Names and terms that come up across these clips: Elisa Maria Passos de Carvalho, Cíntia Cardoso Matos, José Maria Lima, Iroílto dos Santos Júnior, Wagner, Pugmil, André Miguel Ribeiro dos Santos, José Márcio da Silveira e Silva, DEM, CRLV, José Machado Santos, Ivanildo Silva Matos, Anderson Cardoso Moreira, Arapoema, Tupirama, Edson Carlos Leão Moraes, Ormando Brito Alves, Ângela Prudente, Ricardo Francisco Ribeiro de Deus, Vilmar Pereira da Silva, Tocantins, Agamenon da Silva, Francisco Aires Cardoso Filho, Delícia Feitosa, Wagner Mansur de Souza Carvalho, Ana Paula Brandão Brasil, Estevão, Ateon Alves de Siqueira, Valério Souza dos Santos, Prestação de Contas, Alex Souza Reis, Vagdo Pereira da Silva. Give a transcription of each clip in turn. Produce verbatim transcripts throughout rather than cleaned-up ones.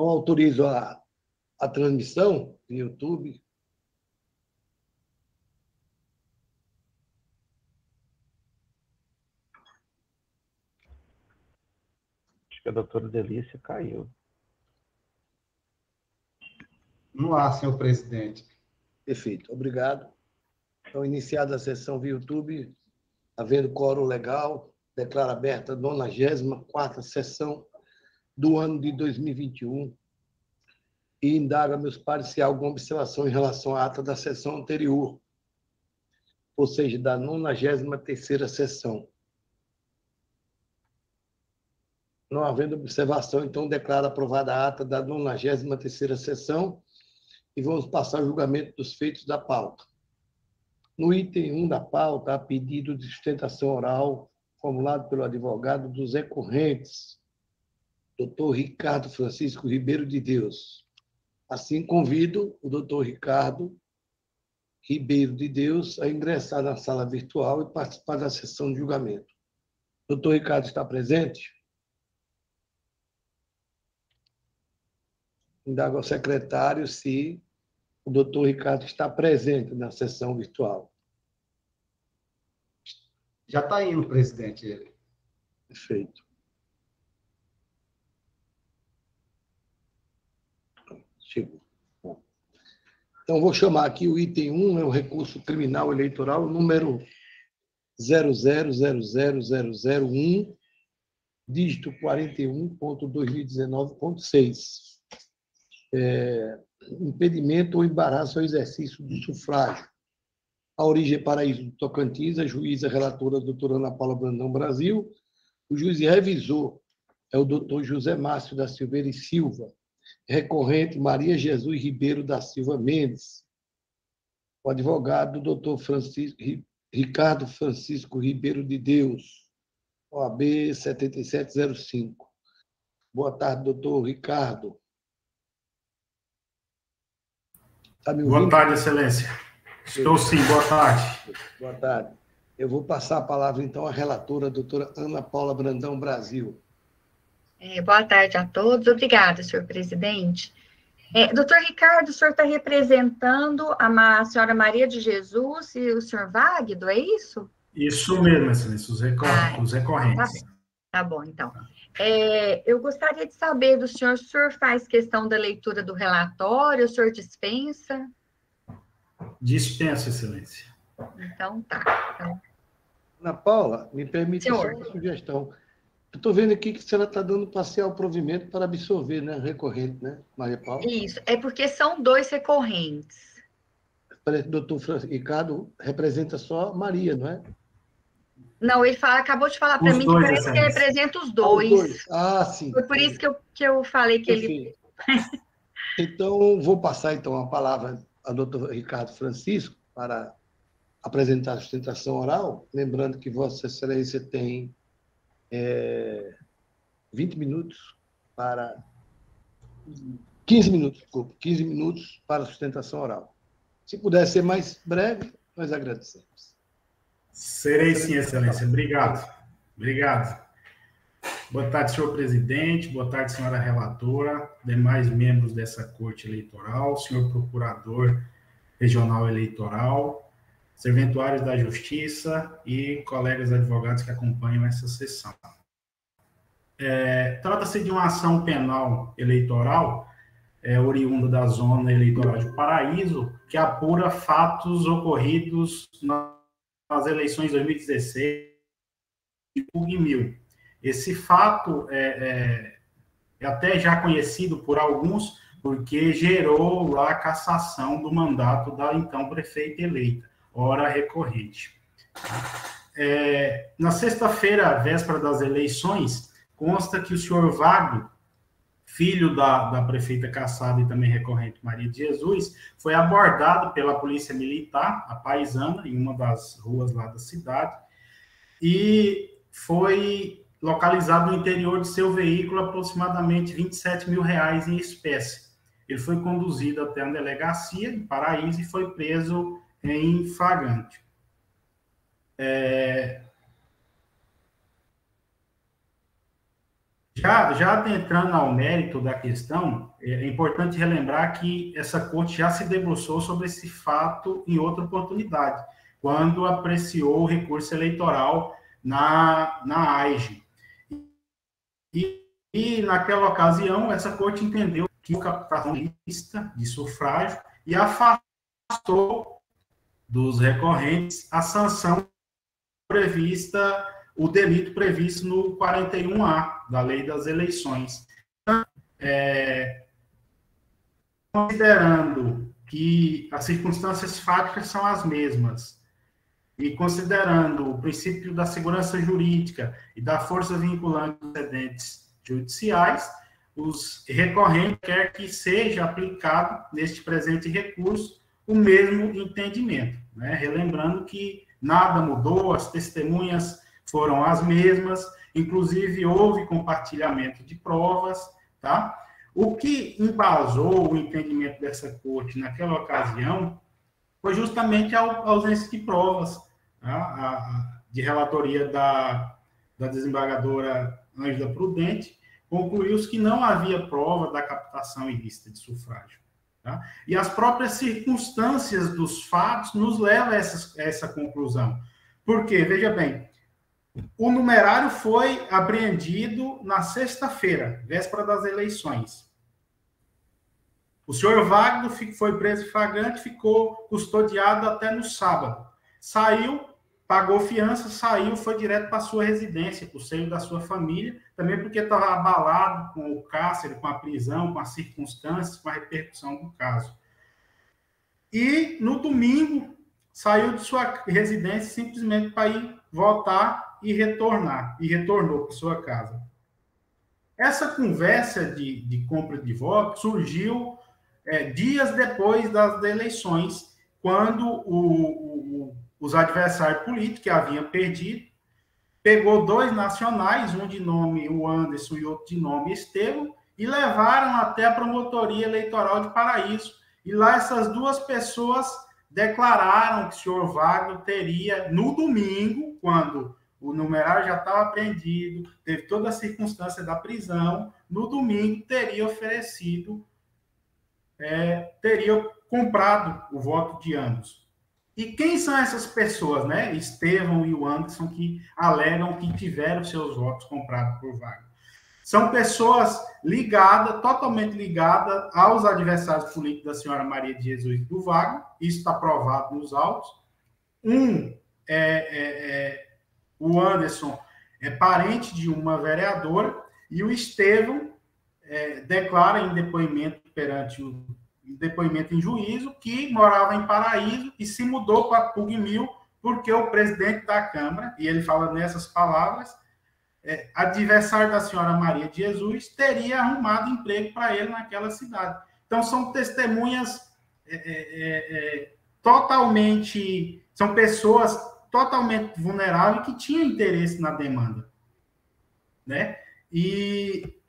Então, autorizo a, a transmissão no YouTube. Acho que a doutora Delícia caiu. No ar, senhor presidente. Perfeito, obrigado. Então, iniciada a sessão via YouTube, havendo quórum legal, declaro aberta a nonagésima quarta sessão do ano de dois mil e vinte e um e indago a meus pares se há alguma observação em relação à ata da sessão anterior, ou seja, da nonagésima terceira sessão. Não havendo observação, então declaro aprovada a ata da nonagésima terceira sessão. E vamos passar o julgamento dos feitos da pauta. No item um da pauta, há pedido de sustentação oral formulado pelo advogado dos recorrentes, doutor Ricardo Francisco Ribeiro de Deus. Assim, convido o doutor Ricardo Ribeiro de Deus a ingressar na sala virtual e participar da sessão de julgamento. Doutor Ricardo está presente? Indago ao secretário se o doutor Ricardo está presente na sessão virtual. Já está indo, presidente, ele. Perfeito. Chegou. Bom. Então, vou chamar aqui o item um, é o recurso criminal eleitoral número zero zero zero zero zero zero um, dígito quarenta e um ponto dois mil e dezenove ponto seis. É, impedimento ou embaraço ao exercício do sufrágio. A origem é Paraíso do Tocantins, a juíza relatora, a doutora Ana Paula Brandão Brasil, o juiz revisor é o doutor José Márcio da Silveira e Silva, recorrente Maria Jesus Ribeiro da Silva Mendes, o advogado doutor Francisco, Ricardo Francisco Ribeiro de Deus, O A B setenta e sete zero cinco. Boa tarde, doutor Ricardo. Tá me ouvindo? Boa tarde, excelência. Estou sim, boa tarde. Boa tarde. Eu vou passar a palavra, então, à relatora, a doutora Ana Paula Brandão Brasil. É, boa tarde a todos. Obrigada, senhor presidente. É, doutor Ricardo, o senhor está representando a, a senhora Maria de Jesus e o senhor Vagdo, é isso? Isso mesmo, excelência, os, recor ah, os recorrentes. Tá bom, então. É, eu gostaria de saber do senhor, se o senhor faz questão da leitura do relatório, o senhor dispensa? Dispensa, excelência. Então, tá. Então... Ana Paula, me permite uma sugestão. Eu estou vendo aqui que a senhora está dando parcial provimento para absorver, né? Recorrente, né, Maria Paula? Isso, é porque são dois recorrentes. O doutor Ricardo representa só Maria, não é? Não, ele fala, acabou de falar para mim dois, que parece que ele representa os dois. Ah, os dois. Ah, sim. Foi por sim. isso que eu, que eu falei que Enfim. ele... Então, vou passar então a palavra ao doutor Ricardo Francisco para apresentar a sustentação oral, lembrando que Vossa Excelência tem é, vinte minutos para... quinze minutos, desculpa, quinze minutos para a sustentação oral. Se puder ser mais breve, nós agradecemos. Serei sim, excelência. Obrigado. Obrigado. Boa tarde, senhor presidente, boa tarde, senhora relatora, demais membros dessa corte eleitoral, senhor procurador regional eleitoral, serventuários da justiça e colegas advogados que acompanham essa sessão. É, trata-se de uma ação penal eleitoral é, oriunda da zona eleitoral de Paraíso, que apura fatos ocorridos na nas eleições de dois mil e dezesseis e dois mil. Esse fato é, é, é até já conhecido por alguns, porque gerou lá a cassação do mandato da então prefeita eleita, ora recorrente. É, na sexta-feira, véspera das eleições, consta que o senhor Vagdo, filho da, da prefeita cassada e também recorrente Maria de Jesus, foi abordado pela polícia militar, a paisana, em uma das ruas lá da cidade, e foi localizado no interior de seu veículo aproximadamente vinte e sete mil reais em espécie. Ele foi conduzido até a delegacia em Paraíso e foi preso em flagrante. É... Já, já adentrando ao mérito da questão, é importante relembrar que essa corte já se debruçou sobre esse fato em outra oportunidade, quando apreciou o recurso eleitoral na, na A I G. E, e, naquela ocasião, essa corte entendeu que a captação de lista de sufrágio e afastou dos recorrentes a sanção prevista, o delito previsto no quarenta e um A da Lei das Eleições. Então, é, considerando que as circunstâncias fáticas são as mesmas, e considerando o princípio da segurança jurídica e da força vinculante dos precedentes judiciais, os recorrentes quer que seja aplicado neste presente recurso o mesmo entendimento, né? Relembrando que nada mudou, as testemunhas foram as mesmas, inclusive houve compartilhamento de provas, tá? O que embasou o entendimento dessa corte naquela ocasião foi justamente a ausência de provas, tá? a, a, de relatoria da, da desembargadora Ângela Prudente, concluiu-se que não havia prova da captação ilícita de sufrágio. Tá? E as próprias circunstâncias dos fatos nos levam a essa, a essa conclusão. Porque, veja bem, o numerário foi apreendido na sexta-feira, véspera das eleições. O senhor Vagdo foi preso em flagrante, ficou custodiado até no sábado. Saiu, pagou fiança, saiu, foi direto para sua residência, para o seio da sua família, também porque estava abalado com o cárcere, com a prisão, com as circunstâncias, com a repercussão do caso. E, no domingo, saiu de sua residência simplesmente para ir voltar e retornar, e retornou para sua casa. Essa conversa de, de compra de voto surgiu é, dias depois das eleições, quando o, o Os adversários políticos que haviam perdido, pegou dois nacionais, um de nome o Anderson e outro de nome Estevão, e levaram até a Promotoria Eleitoral de Paraíso. E lá essas duas pessoas declararam que o senhor Wagner teria, no domingo, quando o numerário já estava apreendido, teve toda a circunstância da prisão, no domingo teria oferecido, é, teria comprado o voto de ambos. E quem são essas pessoas, né? Estevão e o Anderson, que alegam que tiveram seus votos comprados por Wagner. São pessoas ligadas, totalmente ligadas aos adversários políticos da senhora Maria de Jesus e do Wagner. Isso está provado nos autos. Um, é, é, é, o Anderson é parente de uma vereadora e o Estevão é, declara em depoimento perante o depoimento em juízo, que morava em Paraíso e se mudou para Pugmil, porque o presidente da Câmara, e ele fala nessas palavras, é, adversário da senhora Maria de Jesus, teria arrumado emprego para ele naquela cidade. Então, são testemunhas é, é, é, totalmente... São pessoas totalmente vulneráveis que tinham interesse na demanda. Né? E...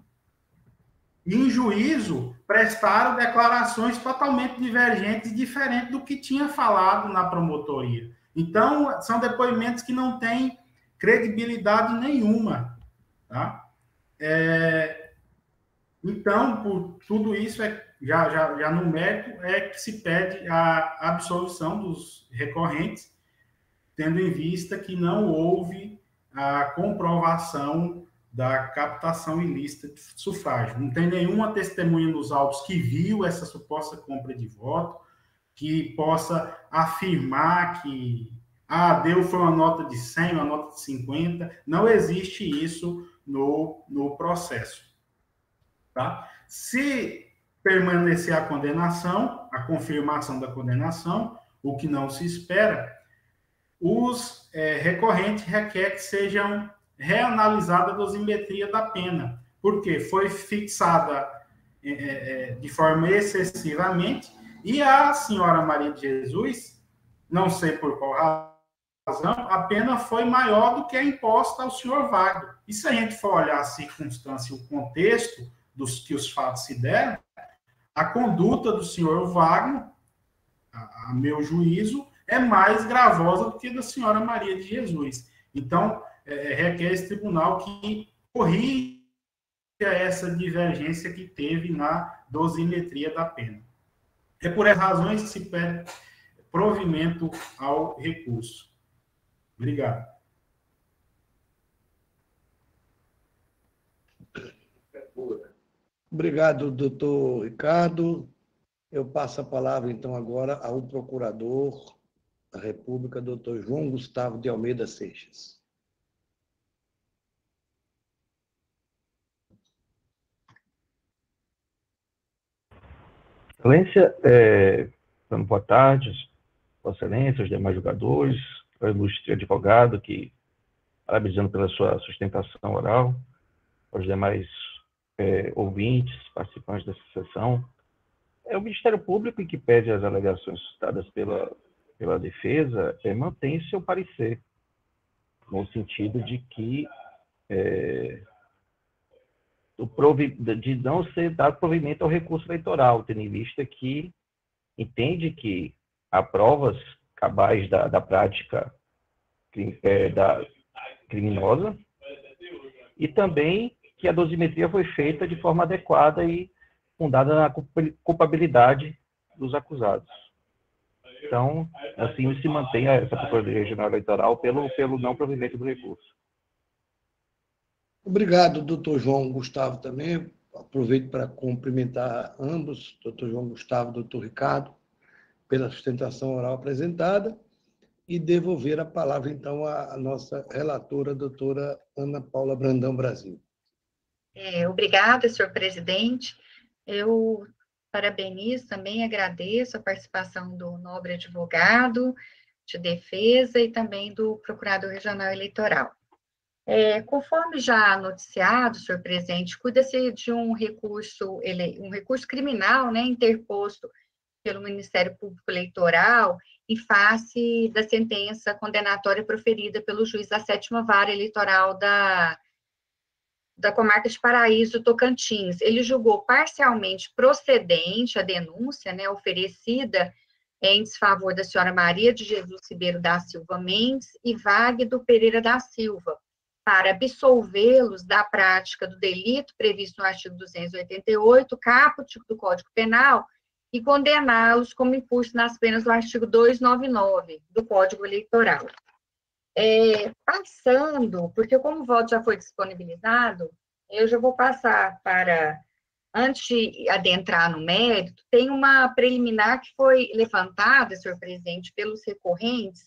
em juízo, prestaram declarações totalmente divergentes e diferentes do que tinha falado na promotoria. Então, são depoimentos que não têm credibilidade nenhuma. Tá? É, então, por tudo isso, é, já, já, já no mérito, é que se pede a absolvição dos recorrentes, tendo em vista que não houve a comprovação da captação ilícita de sufrágio. Não tem nenhuma testemunha nos autos que viu essa suposta compra de voto, que possa afirmar que, ah, deu foi uma nota de cem, uma nota de cinquenta. Não existe isso no, no processo. Tá? Se permanecer a condenação, a confirmação da condenação, o que não se espera, os é, recorrentes requer que sejam reanalisada a dosimetria da pena, porque foi fixada é, é, de forma excessivamente, e a senhora Maria de Jesus, não sei por qual razão, a pena foi maior do que a imposta ao senhor Wagner. E se a gente for olhar a circunstância, o contexto dos que os fatos se deram, a conduta do senhor Wagner, a, a meu juízo, é mais gravosa do que da senhora Maria de Jesus. Então, É, requer esse tribunal que corrija essa divergência que teve na dosimetria da pena. É por essas razões que se pede provimento ao recurso. Obrigado. Obrigado, doutor Ricardo. Eu passo a palavra, então, agora ao procurador da República, doutor João Gustavo de Almeida Seixas. Excelência, é, boa tarde, Vossa Excelência, os demais julgadores, ao ilustre advogado, que, parabenizando pela sua sustentação oral, aos demais é, ouvintes, participantes dessa sessão. É o Ministério Público, em que pede as alegações citadas pela, pela defesa, é, mantém seu parecer, no sentido de que é, do provi, de não ser dado provimento ao recurso eleitoral, tendo em vista que entende que há provas cabais da, da prática é, da criminosa e também que a dosimetria foi feita de forma adequada e fundada na culpabilidade dos acusados. Então, assim se mantém essa Procuradoria Regional Eleitoral pelo, pelo não provimento do recurso. Obrigado, doutor João Gustavo, também. Aproveito para cumprimentar ambos, doutor João Gustavo e doutor Ricardo, pela sustentação oral apresentada e devolver a palavra, então, à nossa relatora, doutora Ana Paula Brandão Brasil. É, obrigada, senhor presidente. Eu parabenizo também, agradeço a participação do nobre advogado de defesa e também do procurador regional eleitoral. É, conforme já noticiado, senhor presidente, cuida-se de um recurso, ele, um recurso criminal, né, interposto pelo Ministério Público Eleitoral em face da sentença condenatória proferida pelo juiz da sétima vara eleitoral da da comarca de Paraíso, Tocantins. Ele julgou parcialmente procedente a denúncia, né, oferecida em desfavor da senhora Maria de Jesus Ribeiro da Silva Mendes e Vagdo Pereira da Silva, para absolvê-los da prática do delito previsto no artigo duzentos e oitenta e oito, caput do Código Penal, e condená-los como impulso nas penas do artigo duzentos e noventa e nove do Código Eleitoral. É, passando, porque como o voto já foi disponibilizado, eu já vou passar para, antes de adentrar no mérito, tem uma preliminar que foi levantada, senhor presidente, pelos recorrentes,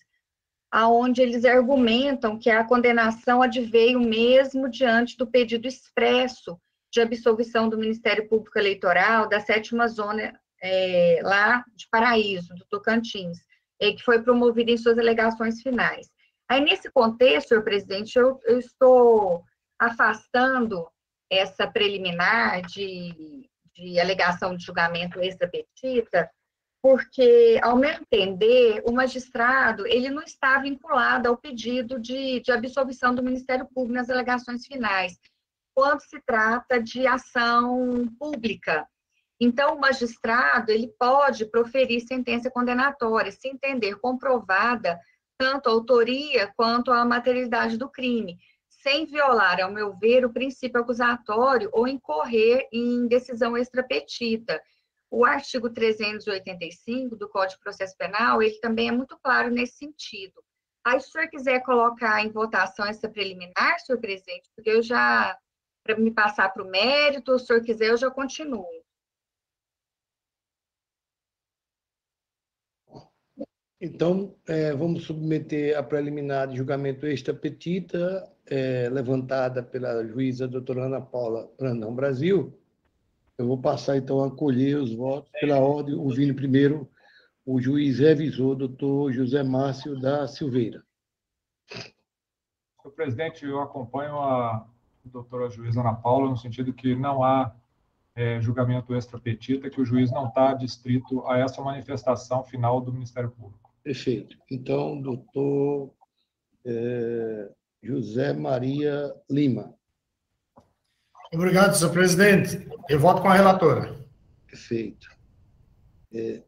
aonde eles argumentam que a condenação adveio mesmo diante do pedido expresso de absolvição do Ministério Público Eleitoral da sétima zona é, lá de Paraíso, do Tocantins, é, que foi promovida em suas alegações finais. Aí, nesse contexto, senhor presidente, eu, eu estou afastando essa preliminar de, de alegação de julgamento extra-petita, porque, ao meu entender, o magistrado ele não está vinculado ao pedido de, de absolvição do Ministério Público nas alegações finais, quando se trata de ação pública. Então, o magistrado ele pode proferir sentença condenatória, se entender comprovada tanto a autoria quanto a materialidade do crime, sem violar, ao meu ver, o princípio acusatório ou incorrer em decisão extrapetita. O artigo trezentos e oitenta e cinco do Código de Processo Penal, ele também é muito claro nesse sentido. Aí, se o senhor quiser colocar em votação essa preliminar, senhor presidente, porque eu já, para me passar para o mérito, se o senhor quiser, eu já continuo. Então, eh, vamos submeter a preliminar de julgamento extra-petita, eh, levantada pela juíza doutora Ana Paula Brandão Brasil. Eu vou passar, então, a colher os votos pela ordem, ouvindo primeiro o juiz revisor, doutor José Márcio da Silveira. Senhor presidente, eu acompanho a doutora juíza Ana Paula, no sentido que não há É, julgamento extra-petita, que o juiz não está adstrito a essa manifestação final do Ministério Público. Perfeito. Então, doutor eh, José Maria Lima. Obrigado, senhor presidente. Eu voto com a relatora. Perfeito. É,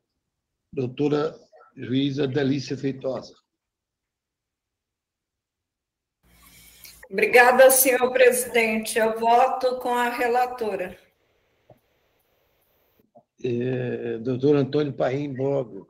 doutora juíza Delícia Feitosa. Obrigada, senhor presidente. Eu voto com a relatora. É, doutor Antônio Paim Bogo.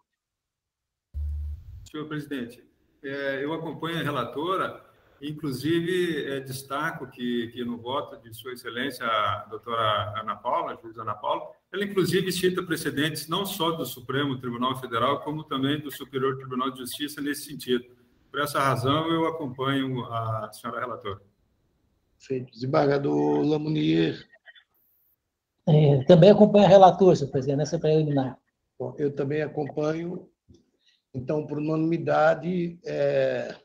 Senhor presidente, é, eu acompanho a relatora, inclusive é, destaco que, que no voto de sua excelência, a doutora Ana Paula, a juíza Ana Paula, ela inclusive cita precedentes não só do Supremo Tribunal Federal, como também do Superior Tribunal de Justiça nesse sentido. Por essa razão, eu acompanho a senhora relatora. Feito. Desembargador Lamounier. É, também acompanho a relatora, senhor presidente, nessa preliminar. Bom, eu também acompanho. Então, por unanimidade, é...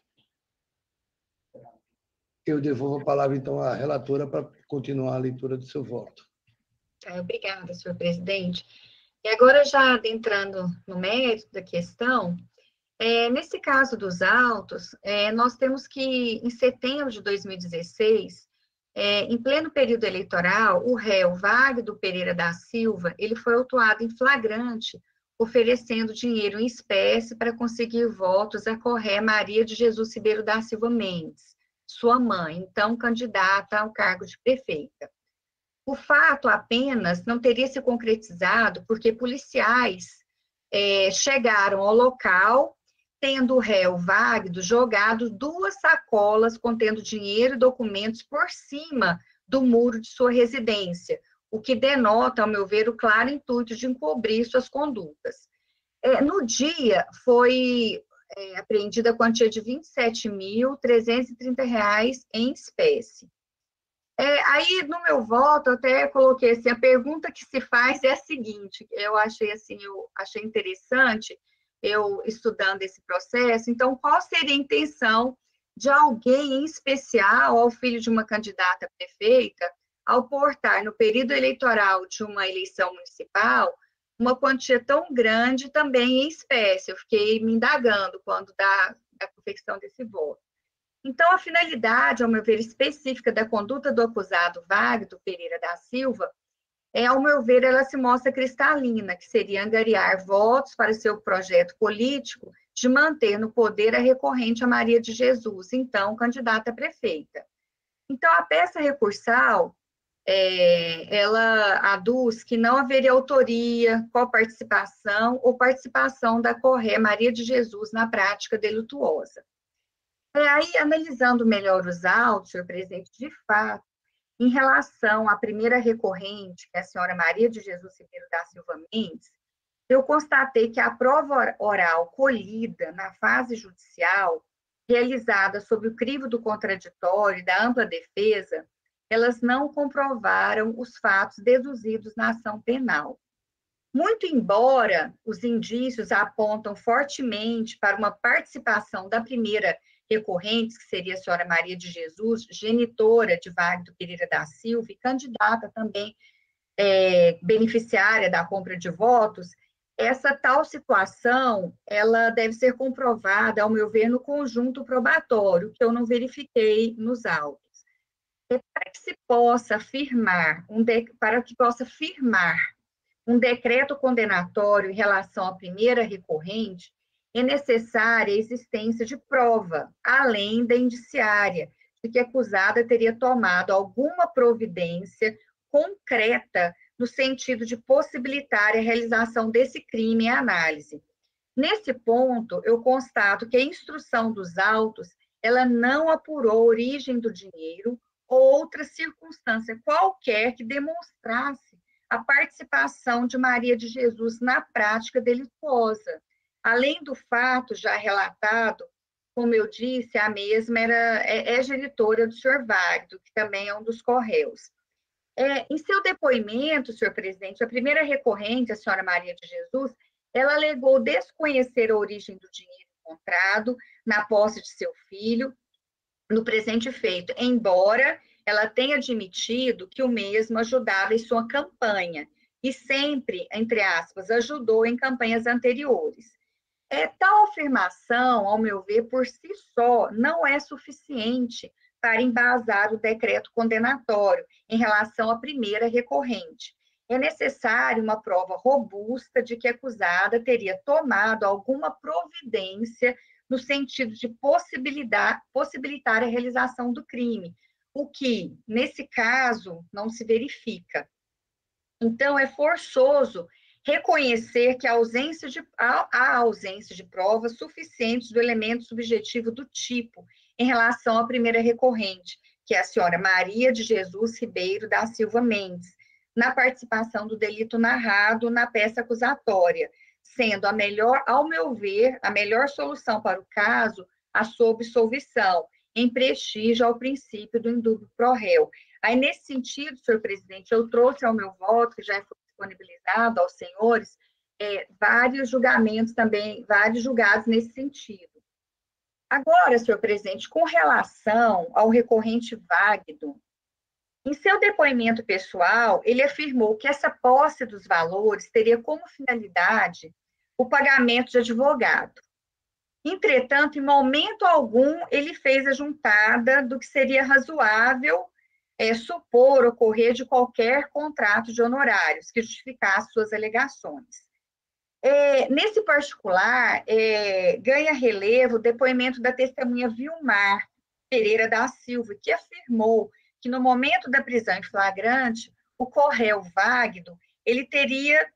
eu devolvo a palavra, então, à relatora para continuar a leitura do seu voto. Obrigada, senhor presidente. E agora, já adentrando no mérito da questão... É, nesse caso dos autos, é, nós temos que, em setembro de dois mil e dezesseis, é, em pleno período eleitoral, o réu Vagdo Pereira da Silva, ele foi autuado em flagrante, oferecendo dinheiro em espécie para conseguir votos à Corré Maria de Jesus Ribeiro da Silva Mendes, sua mãe, então candidata ao cargo de prefeita. O fato apenas não teria se concretizado porque policiais é, chegaram ao local, tendo o réu Vagdo jogado duas sacolas contendo dinheiro e documentos por cima do muro de sua residência, o que denota, ao meu ver, o claro intuito de encobrir suas condutas. É, no dia, foi é, apreendida a quantia de vinte e sete mil trezentos e trinta reais em espécie. É, aí, no meu voto, eu até coloquei assim, a pergunta que se faz é a seguinte, eu achei, assim, eu achei interessante... eu estudando esse processo, então qual seria a intenção de alguém em especial, ao filho de uma candidata a prefeita, ao portar no período eleitoral de uma eleição municipal, uma quantia tão grande também em espécie? Eu fiquei me indagando quando da, da confecção desse voto. Então, a finalidade, ao meu ver, específica da conduta do acusado Vagdo Pereira da Silva, É, ao meu ver, ela se mostra cristalina, que seria angariar votos para seu projeto político de manter no poder a recorrente a Maria de Jesus, então candidata a prefeita. Então, a peça recursal, é, ela aduz que não haveria autoria, coparticipação ou participação da Corré Maria de Jesus na prática delituosa. É, aí, analisando melhor os autos, senhor presidente, de fato, em relação à primeira recorrente, que é a senhora Maria de Jesus Ribeiro da Silva Mendes, eu constatei que a prova oral colhida na fase judicial, realizada sob o crivo do contraditório e da ampla defesa, elas não comprovaram os fatos deduzidos na ação penal. Muito embora os indícios apontam fortemente para uma participação da primeira recorrentes, que seria a senhora Maria de Jesus, genitora de Vagdo Pereira da Silva e candidata também é, beneficiária da compra de votos, essa tal situação, ela deve ser comprovada, ao meu ver, no conjunto probatório, que eu não verifiquei nos autos. E para que se possa firmar um de... para que possa firmar um decreto condenatório em relação à primeira recorrente, é necessária a existência de prova, além da indiciária, de que a acusada teria tomado alguma providência concreta no sentido de possibilitar a realização desse crime em análise. Nesse ponto, eu constato que a instrução dos autos, ela não apurou a origem do dinheiro ou outra circunstância qualquer que demonstrasse a participação de Maria de Jesus na prática delituosa. Além do fato já relatado, como eu disse, a mesma era, é, é genitora do senhor Vagdo, que também é um dos correios. É, em seu depoimento, senhor presidente, a primeira recorrente, a senhora Maria de Jesus, ela alegou desconhecer a origem do dinheiro encontrado na posse de seu filho, no presente feito, embora ela tenha admitido que o mesmo ajudava em sua campanha e sempre, entre aspas, ajudou em campanhas anteriores. É, tal afirmação, ao meu ver, por si só, não é suficiente para embasar o decreto condenatório em relação à primeira recorrente. É necessária uma prova robusta de que a acusada teria tomado alguma providência no sentido de possibilitar, possibilitar a realização do crime, o que, nesse caso, não se verifica. Então, é forçoso reconhecer que a ausência de, a, a ausência de provas suficientes do elemento subjetivo do tipo em relação à primeira recorrente, que é a senhora Maria de Jesus Ribeiro da Silva Mendes, na participação do delito narrado na peça acusatória, sendo a melhor, ao meu ver, a melhor solução para o caso, a sua absolvição, em prestígio ao princípio do indúbio pro réu. Aí, nesse sentido, senhor presidente, eu trouxe ao meu voto, que já foi disponibilizado aos senhores, é, vários julgamentos também, vários julgados nesse sentido. Agora, senhor presidente, com relação ao recorrente Vagdo, em seu depoimento pessoal, ele afirmou que essa posse dos valores teria como finalidade o pagamento de advogado. Entretanto, em momento algum, ele fez a juntada do que seria razoável é, supor ocorrer de qualquer contrato de honorários que justificasse suas alegações. É, nesse particular, é, ganha relevo o depoimento da testemunha Vilmar Pereira da Silva, que afirmou que no momento da prisão em flagrante, o corréu Vagdo, ele teria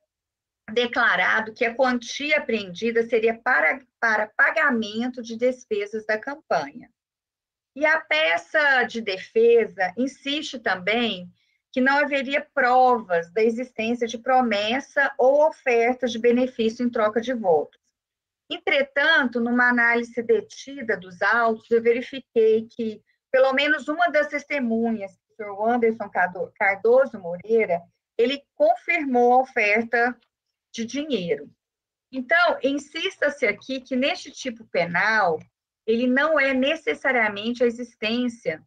declarado que a quantia apreendida seria para, para pagamento de despesas da campanha. E a peça de defesa insiste também que não haveria provas da existência de promessa ou oferta de benefício em troca de votos. Entretanto, numa análise detida dos autos, eu verifiquei que, pelo menos uma das testemunhas, o senhor Anderson Cardoso Moreira, ele confirmou a oferta de dinheiro. Então, insista-se aqui que, neste tipo penal, ele não é necessariamente a existência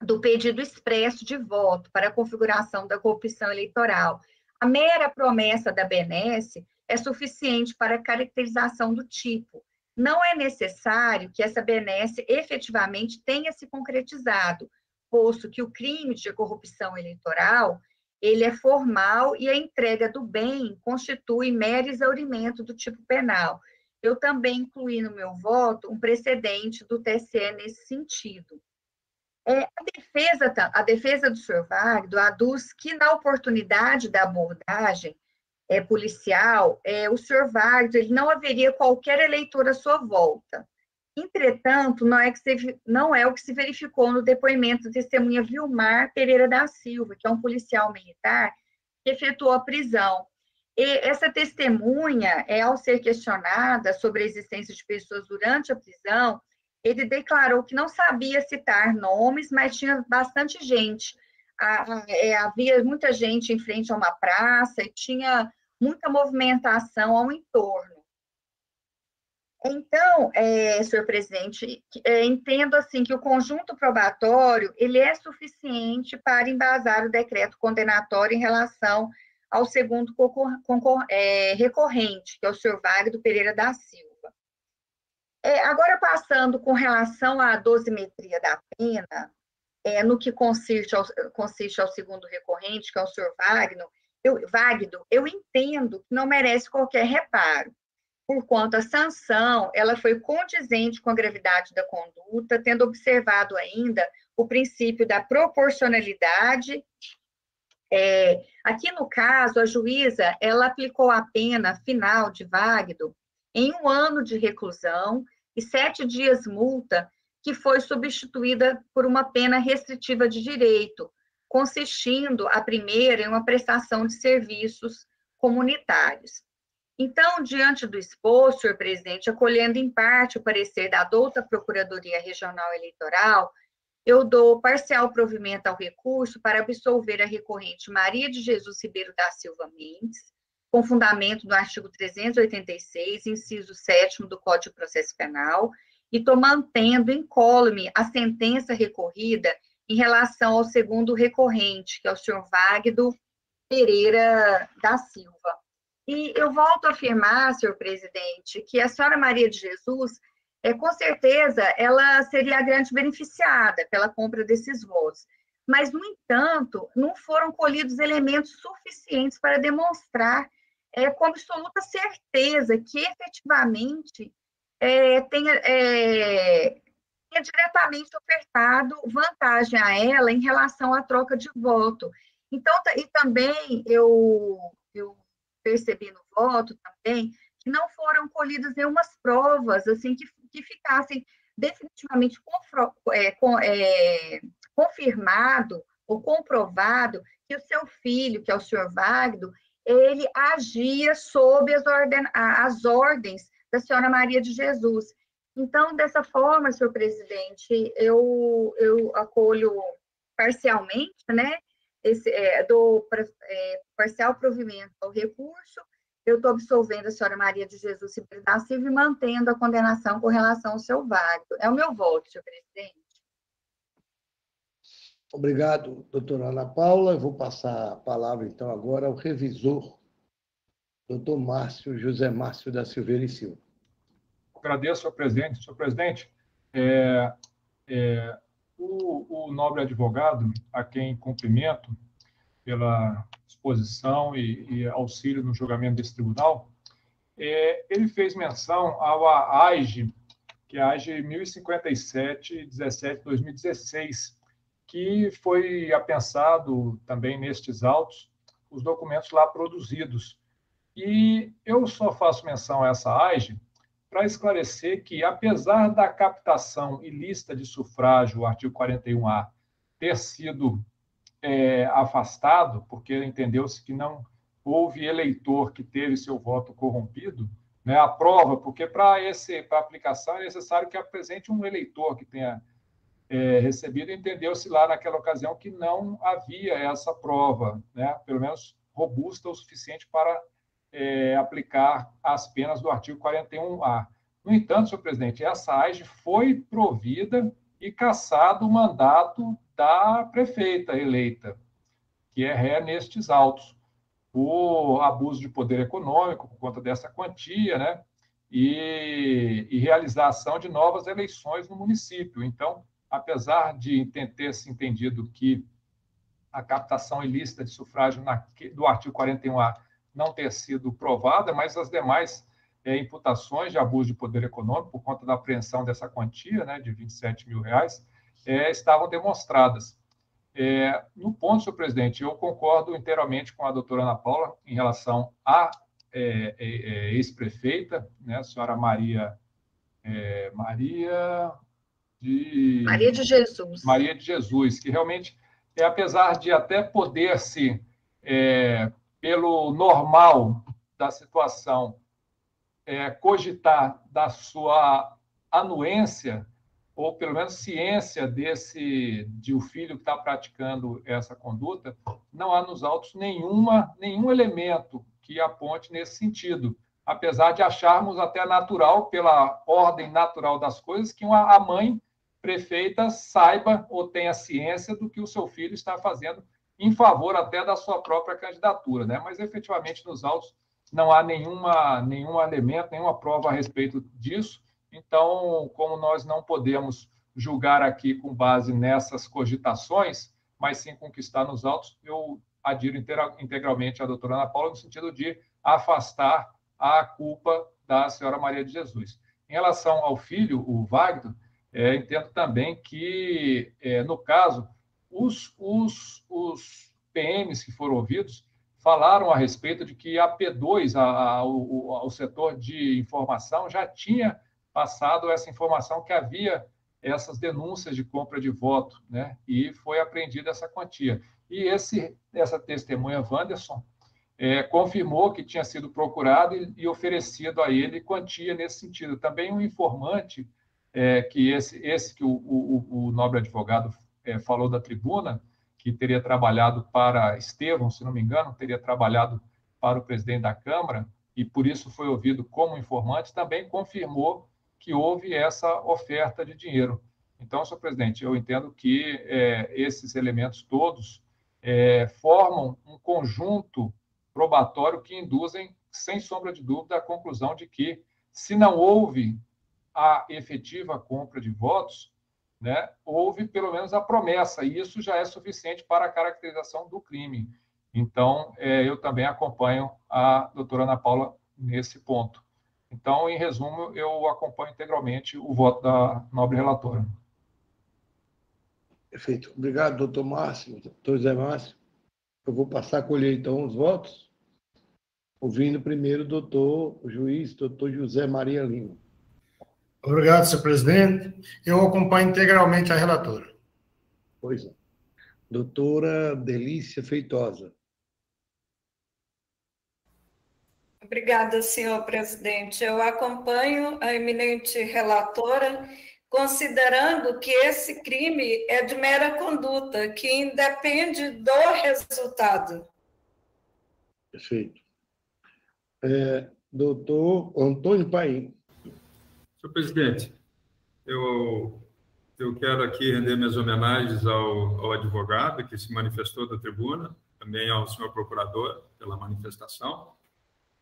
do pedido expresso de voto para a configuração da corrupção eleitoral. A mera promessa da benesse é suficiente para a caracterização do tipo. Não é necessário que essa benesse efetivamente tenha se concretizado, posto que o crime de corrupção eleitoral, ele é formal e a entrega do bem constitui mero exaurimento do tipo penal. Eu também incluí no meu voto um precedente do T S E nesse sentido. É, a, defesa, a defesa do senhor Vagdo aduz que, na oportunidade da abordagem é, policial, é, o senhor Vagdo ele não haveria qualquer eleitor à sua volta. Entretanto, não é, que se, não é o que se verificou no depoimento da testemunha Vilmar Pereira da Silva, que é um policial militar que efetuou a prisão. E essa testemunha, é, ao ser questionada sobre a existência de pessoas durante a prisão, ele declarou que não sabia citar nomes, mas tinha bastante gente. Havia muita gente em frente a uma praça e tinha muita movimentação ao entorno. Então, é, senhor presidente, é, entendo assim, que o conjunto probatório ele é suficiente para embasar o decreto condenatório em relação ao segundo é, recorrente, que é o senhor Vagdo Pereira da Silva. É, agora, passando com relação à dosimetria da pena, é, no que consiste ao, consiste ao segundo recorrente, que é o senhor Wagner, eu, Vagdo, eu entendo que não merece qualquer reparo, porquanto a sanção ela foi condizente com a gravidade da conduta, tendo observado ainda o princípio da proporcionalidade. É, aqui, no caso, a juíza ela aplicou a pena final de Vagdo em um ano de reclusão, e sete dias multa, que foi substituída por uma pena restritiva de direito, consistindo a primeira em uma prestação de serviços comunitários. Então, diante do exposto, senhor presidente, acolhendo em parte o parecer da douta Procuradoria Regional Eleitoral, eu dou parcial provimento ao recurso para absolver a recorrente Maria de Jesus Ribeiro da Silva Mendes, com fundamento no artigo trezentos e oitenta e seis, inciso sétimo do Código de Processo Penal, e estou mantendo incólume a sentença recorrida em relação ao segundo recorrente, que é o senhor Vagdo Pereira da Silva. E eu volto a afirmar, senhor presidente, que a senhora Maria de Jesus, é, com certeza, ela seria a grande beneficiada pela compra desses votos. Mas, no entanto, não foram colhidos elementos suficientes para demonstrar É, com absoluta certeza que efetivamente é, tenha, é, tenha diretamente ofertado vantagem a ela em relação à troca de voto. Então, e também eu, eu percebi no voto também que não foram colhidas nenhumas provas assim, que, que ficassem definitivamente confro, é, com, é, confirmado ou comprovado que o seu filho, que é o senhor Vagdo, ele agia sob as, orden, as ordens da senhora Maria de Jesus. Então, dessa forma, senhor presidente, eu, eu acolho parcialmente, né? Esse, é, do é, parcial provimento ao recurso, eu estou absolvendo a senhora Maria de Jesus Ribeiro da Silva e mantendo a condenação com relação ao seu Vagdo. É o meu voto, senhor presidente. Obrigado, doutora Ana Paula. Eu vou passar a palavra, então, agora ao revisor, doutor Márcio, José Márcio da Silveira e Silva. Agradeço, senhor presidente. Senhor presidente, é, é... O, o nobre advogado, a quem cumprimento pela exposição e, e auxílio no julgamento desse tribunal, é, ele fez menção à A I G E, que é a A I G E mil e cinquenta e sete, dezessete, dois mil e dezesseis, que foi apensado também nestes autos, os documentos lá produzidos. E eu só faço menção a essa A I G E para esclarecer que, apesar da captação ilícita de sufrágio, o artigo quarenta e um A, ter sido é, afastado, porque entendeu-se que não houve eleitor que teve seu voto corrompido, né, a prova, porque para esse, para aplicação é necessário que apresente um eleitor que tenha é, recebido, entendeu-se lá naquela ocasião que não havia essa prova, né, pelo menos robusta o suficiente para É, aplicar as penas do artigo quarenta e um A. No entanto, senhor presidente, essa A I G E foi provida e cassado o mandato da prefeita eleita, que é ré nestes autos, por abuso de poder econômico, por conta dessa quantia, né, e, e realização de novas eleições no município. Então, apesar de ter se entendido que a captação ilícita de sufrágio na, do artigo quarenta e um A não ter sido provada, mas as demais é, imputações de abuso de poder econômico, por conta da apreensão dessa quantia, né, de vinte e sete mil reais, é, estavam demonstradas. É, no ponto, senhor presidente, eu concordo inteiramente com a doutora Ana Paula em relação à é, é, ex-prefeita, né, a senhora Maria... É, Maria de... Maria de Jesus. Maria de Jesus, que realmente, é, apesar de até poder-se... É, pelo normal da situação, é, cogitar da sua anuência, ou pelo menos ciência desse, de o filho que está praticando essa conduta, não há nos autos nenhuma, nenhum elemento que aponte nesse sentido, apesar de acharmos até natural, pela ordem natural das coisas, que uma, a mãe prefeita saiba ou tenha ciência do que o seu filho está fazendo em favor até da sua própria candidatura, né? Mas, efetivamente, nos autos não há nenhuma, nenhum elemento, nenhuma prova a respeito disso. Então, como nós não podemos julgar aqui com base nessas cogitações, mas sim com o que está nos autos, eu adiro inteira, integralmente à doutora Ana Paula no sentido de afastar a culpa da senhora Maria de Jesus. Em relação ao filho, o Vagdo, é, entendo também que, é, no caso... Os, os, os P Ms que foram ouvidos falaram a respeito de que a P dois, a, a, o, a, o setor de informação, já tinha passado essa informação que havia essas denúncias de compra de voto, né? E foi apreendida essa quantia. E esse, essa testemunha, Wanderson, é, confirmou que tinha sido procurado e, e oferecido a ele quantia nesse sentido. Também um informante, é, que esse, esse que o, o, o nobre advogado É, falou da tribuna, que teria trabalhado para Estevão, se não me engano, teria trabalhado para o presidente da Câmara, e por isso foi ouvido como informante, também confirmou que houve essa oferta de dinheiro. Então, senhor presidente, eu entendo que é, esses elementos todos é, formam um conjunto probatório que induzem, sem sombra de dúvida, a conclusão de que, se não houve a efetiva compra de votos, né, houve pelo menos a promessa, e isso já é suficiente para a caracterização do crime. Então, é, eu também acompanho a doutora Ana Paula nesse ponto. Então, em resumo, eu acompanho integralmente o voto da nobre relatora. Perfeito. Obrigado, doutor Márcio, doutor José Márcio. Eu vou passar a colher, então, os votos, ouvindo primeiro o doutor o juiz, doutor José Maria Lima. Obrigado, senhor presidente. Eu acompanho integralmente a relatora. Pois é. Doutora Delícia Feitosa. Obrigada, senhor presidente. Eu acompanho a eminente relatora, considerando que esse crime é de mera conduta, que independe do resultado. Perfeito. É, doutor Antônio Paim. Senhor presidente, eu, eu quero aqui render minhas homenagens ao, ao advogado que se manifestou da tribuna, também ao senhor procurador pela manifestação,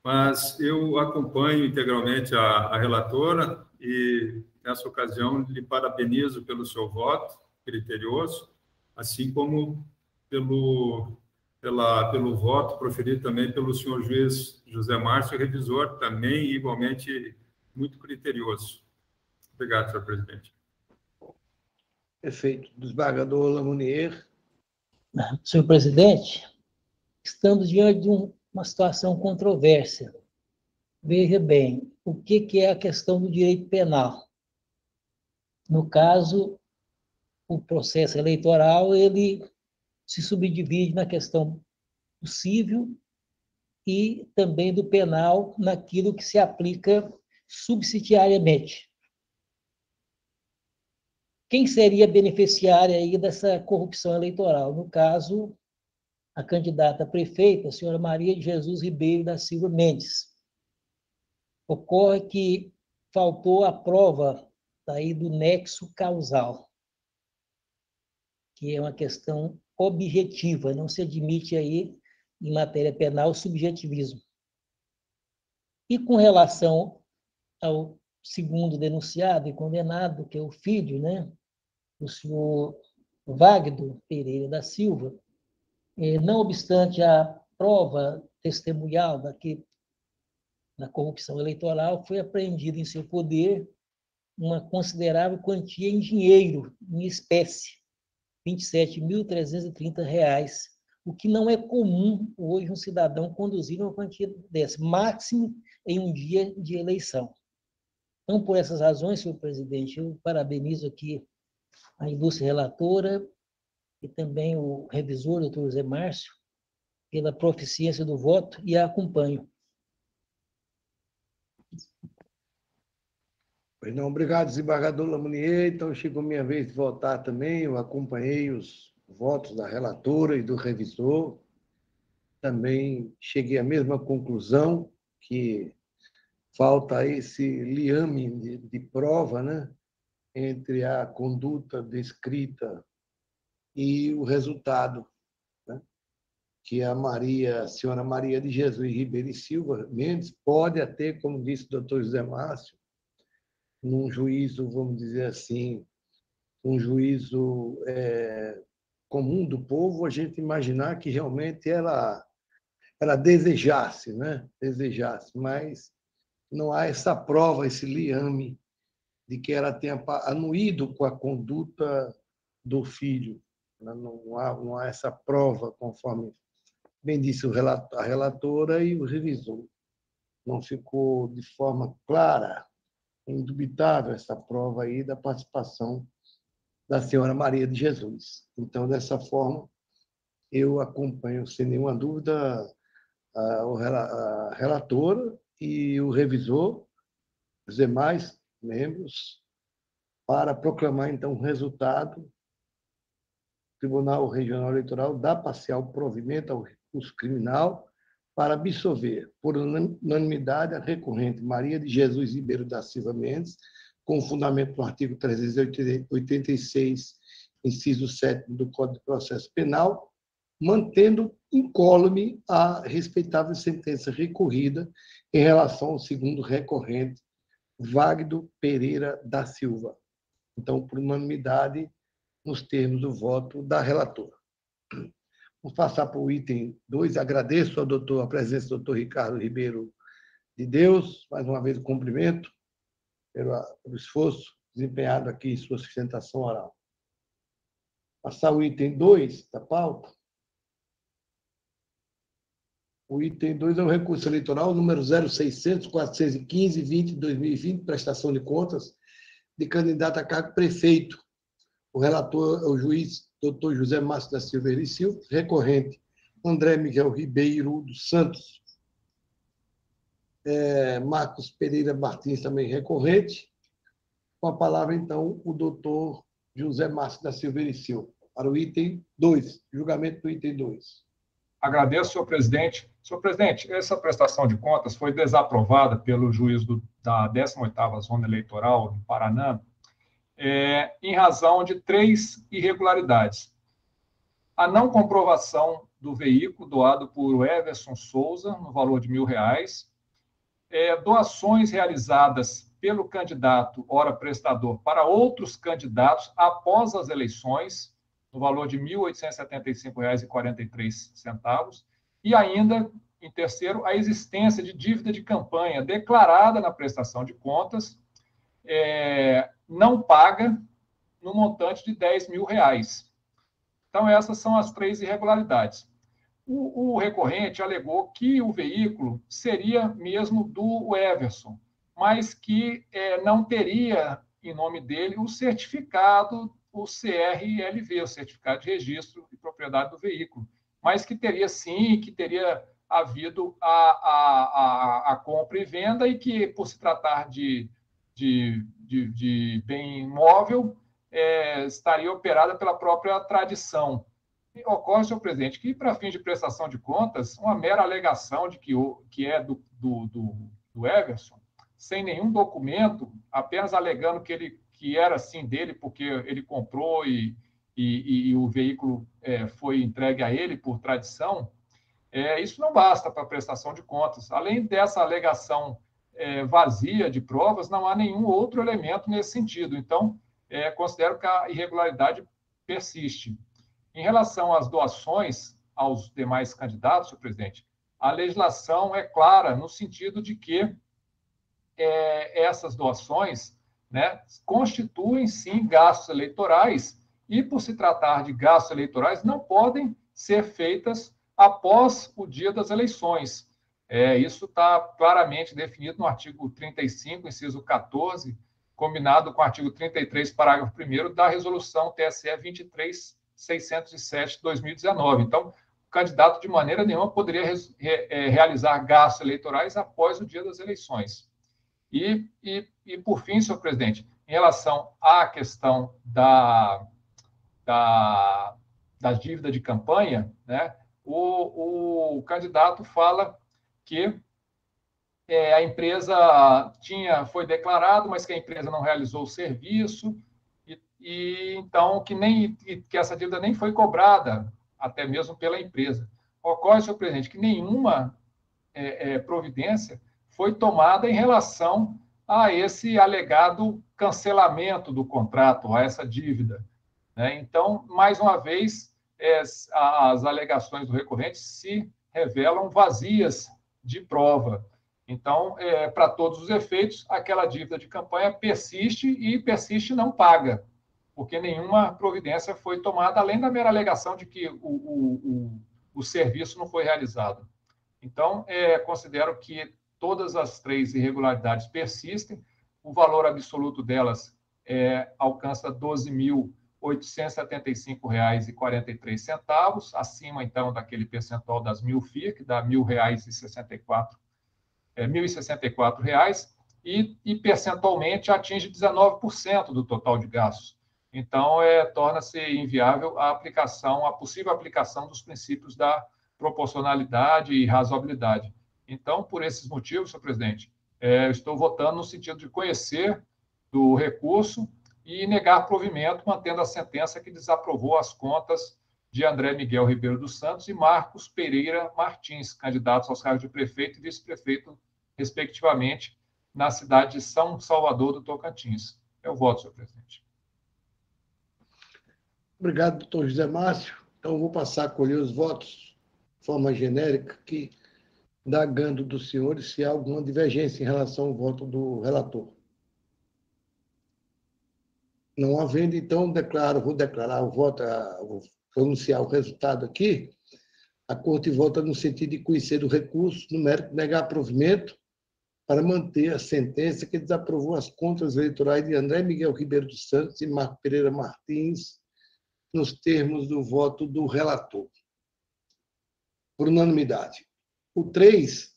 mas eu acompanho integralmente a, a relatora e, nessa ocasião, lhe parabenizo pelo seu voto criterioso, assim como pelo, pela, pelo voto proferido também pelo senhor juiz José Márcio, revisor, também igualmente muito criterioso. Obrigado, senhor presidente. Perfeito. Desembargador Lamounier. Senhor presidente, estamos diante de um, uma situação controversa. Veja bem, o que, que é a questão do direito penal? No caso, o processo eleitoral, ele se subdivide na questão do civil e também do penal, naquilo que se aplica subsidiariamente. Quem seria beneficiária aí dessa corrupção eleitoral? No caso, a candidata a prefeita, a senhora Maria Jesus Ribeiro da Silva Mendes. Ocorre que faltou a prova daí do nexo causal, que é uma questão objetiva, não se admite aí, em matéria penal, subjetivismo. E com relação ao segundo denunciado e condenado, que é o filho, né, o senhor Vagdo Pereira da Silva, não obstante a prova testemunhal da, que, da corrupção eleitoral, foi apreendida em seu poder uma considerável quantia em dinheiro, em espécie, vinte e sete mil trezentos e trinta reais, o que não é comum hoje um cidadão conduzir uma quantia dessa, máximo em um dia de eleição. Então, por essas razões, senhor presidente, eu parabenizo aqui a ilustre relatora e também o revisor, doutor José Márcio, pela proficiência do voto e a acompanho. Pois não, obrigado, desembargador Lamounier. Então, chegou minha vez de votar também. Eu acompanhei os votos da relatora e do revisor. Também cheguei à mesma conclusão, que falta esse liame de, de prova, né, entre a conduta descrita e o resultado, né, que a Maria, a senhora Maria de Jesus Ribeiro e Silva Mendes pode até, como disse o doutor José Márcio, num juízo, vamos dizer assim, um juízo é, comum do povo, a gente imaginar que realmente ela, ela desejasse, né, desejasse, mas não há essa prova, esse liame de que ela tenha anuído com a conduta do filho. Não há, não há essa prova, conforme bem disse a relatora e o revisor. Não ficou de forma clara, indubitável, essa prova aí da participação da senhora Maria de Jesus. Então, dessa forma, eu acompanho, sem nenhuma dúvida, a, a relatora e o revisor, os demais membros, para proclamar, então, o resultado do Tribunal Regional Eleitoral dá parcial provimento ao recurso criminal para absolver, por unanimidade, a recorrente Maria de Jesus Ribeiro da Silva Mendes, com fundamento no artigo trezentos e oitenta e seis, inciso sétimo do Código de Processo Penal, mantendo incólume a respeitável sentença recorrida em relação ao segundo recorrente, Vagdo Pereira da Silva. Então, por unanimidade, nos termos do voto da relatora. Vamos passar para o item dois. Agradeço ao doutor, a presença do doutor Ricardo Ribeiro de Deus, mais uma vez o cumprimento pelo, pelo esforço desempenhado aqui em sua sustentação oral. Passar o item dois da pauta. O item dois é o recurso eleitoral número zero seiscentos, quatrocentos e quinze, vinte, dois mil e vinte, prestação de contas de candidato a cargo prefeito. O relator é o juiz doutor José Márcio da Silveira e Silva, recorrente André Miguel Ribeiro dos Santos. É, Marcos Pereira Martins, também recorrente. Com a palavra, então, o doutor José Márcio da Silveira e Silva, para o item dois, julgamento do item dois. Agradeço, senhor presidente. Senhor presidente, essa prestação de contas foi desaprovada pelo juiz do, da décima oitava Zona Eleitoral do Paraná, é, em razão de três irregularidades. A não comprovação do veículo doado por Everson Souza, no valor de mil reais, é, doações realizadas pelo candidato, ora prestador, para outros candidatos após as eleições, no valor de mil oitocentos e setenta e cinco reais e quarenta e três centavos, e ainda, em terceiro, a existência de dívida de campanha declarada na prestação de contas, é, não paga, no montante de dez mil reais. Então, essas são as três irregularidades. O, o recorrente alegou que o veículo seria mesmo do Everson, mas que é, não teria, em nome dele, o certificado, o C R L V, o Certificado de Registro e Propriedade do Veículo, mas que teria sim, que teria havido a, a, a, a compra e venda e que, por se tratar de, de, de, de bem imóvel, é, estaria operada pela própria tradição. E ocorre, senhor presidente, que, para fins de prestação de contas, uma mera alegação de que, o, que é do, do, do, do Everson, sem nenhum documento, apenas alegando que ele que era assim dele, porque ele comprou e, e, e o veículo é, foi entregue a ele por tradição, é, isso não basta para prestação de contas. Além dessa alegação é, vazia de provas, não há nenhum outro elemento nesse sentido. Então, é, considero que a irregularidade persiste. Em relação às doações aos demais candidatos, senhor presidente, a legislação é clara no sentido de que É, essas doações, né, constituem, sim, gastos eleitorais e, por se tratar de gastos eleitorais, não podem ser feitas após o dia das eleições. É, isso está claramente definido no artigo trinta e cinco, inciso quatorze, combinado com o artigo trinta e três, parágrafo primeiro, da resolução T S E vinte e três mil seiscentos e sete, dois mil e dezenove. Então, o candidato, de maneira nenhuma, poderia re, re, realizar gastos eleitorais após o dia das eleições. E, e, e, por fim, senhor presidente, em relação à questão da, da, da dívida de campanha, né, o, o candidato fala que é, a empresa tinha, foi declarado, mas que a empresa não realizou o serviço, e, e então que, nem, que essa dívida nem foi cobrada, até mesmo pela empresa. Ocorre, senhor presidente, que nenhuma é, é, providência foi tomada em relação a esse alegado cancelamento do contrato, a essa dívida. Então, mais uma vez, as alegações do recorrente se revelam vazias de prova. Então, para todos os efeitos, aquela dívida de campanha persiste e persiste não paga, porque nenhuma providência foi tomada, além da mera alegação de que o, o, o, o serviço não foi realizado. Então, é, considero que todas as três irregularidades persistem, o valor absoluto delas é, alcança doze mil oitocentos e setenta e cinco reais e quarenta e três centavos, acima, então, daquele percentual das mil F I I, que dá mil reais e sessenta e quatro, é, mil e sessenta e quatro reais, e, e percentualmente atinge dezenove por cento do total de gastos. Então, é, torna-se inviável a aplicação, a possível aplicação dos princípios da proporcionalidade e razoabilidade. Então, por esses motivos, senhor presidente, é, estou votando no sentido de conhecer do recurso e negar provimento, mantendo a sentença que desaprovou as contas de André Miguel Ribeiro dos Santos e Marcos Pereira Martins, candidatos aos cargos de prefeito e vice-prefeito, respectivamente, na cidade de São Salvador do Tocantins. Eu voto, senhor presidente. Obrigado, doutor José Márcio. Então, vou passar a colher os votos de forma genérica, que indagando dos senhores se há alguma divergência em relação ao voto do relator. Não havendo, então, declaro, vou declarar o voto, vou pronunciar o resultado aqui. A Corte vota no sentido de conhecer o recurso, no mérito de negar provimento, para manter a sentença que desaprovou as contas eleitorais de André Miguel Ribeiro dos Santos e Marcos Pereira Martins, nos termos do voto do relator. Por unanimidade. O três,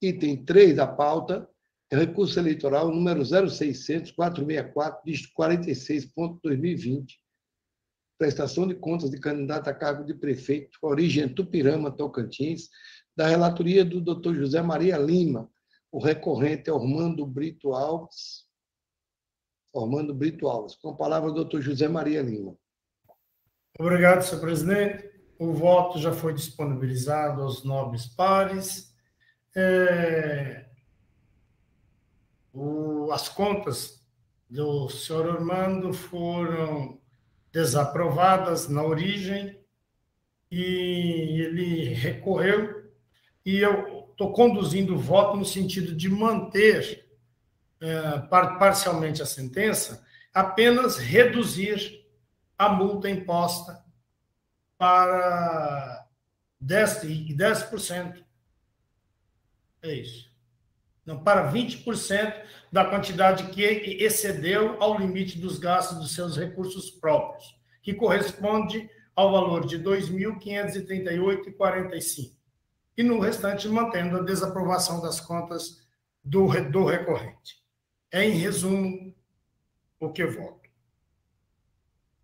item três da pauta, é recurso eleitoral número zero seiscentos, quatrocentos e sessenta e quatro, dígito quarenta e seis, ponto dois mil e vinte, prestação de contas de candidato a cargo de prefeito, origem Tupirama, Tocantins, da relatoria do doutor José Maria Lima. O recorrente é Ormando Brito Alves, Ormando Brito Alves. Com a palavra, doutor José Maria Lima. Obrigado, senhor presidente. O voto já foi disponibilizado aos nobres pares. É... O... As contas do senhor Ormando foram desaprovadas na origem e ele recorreu. E eu estou conduzindo o voto no sentido de manter é, par parcialmente a sentença, apenas reduzir a multa imposta para dez por cento. É isso. Não, para vinte por cento da quantidade que excedeu ao limite dos gastos dos seus recursos próprios, que corresponde ao valor de dois mil quinhentos e trinta e oito reais e quarenta e cinco centavos. E no restante, mantendo a desaprovação das contas do, do recorrente. É, em resumo, o que eu voto.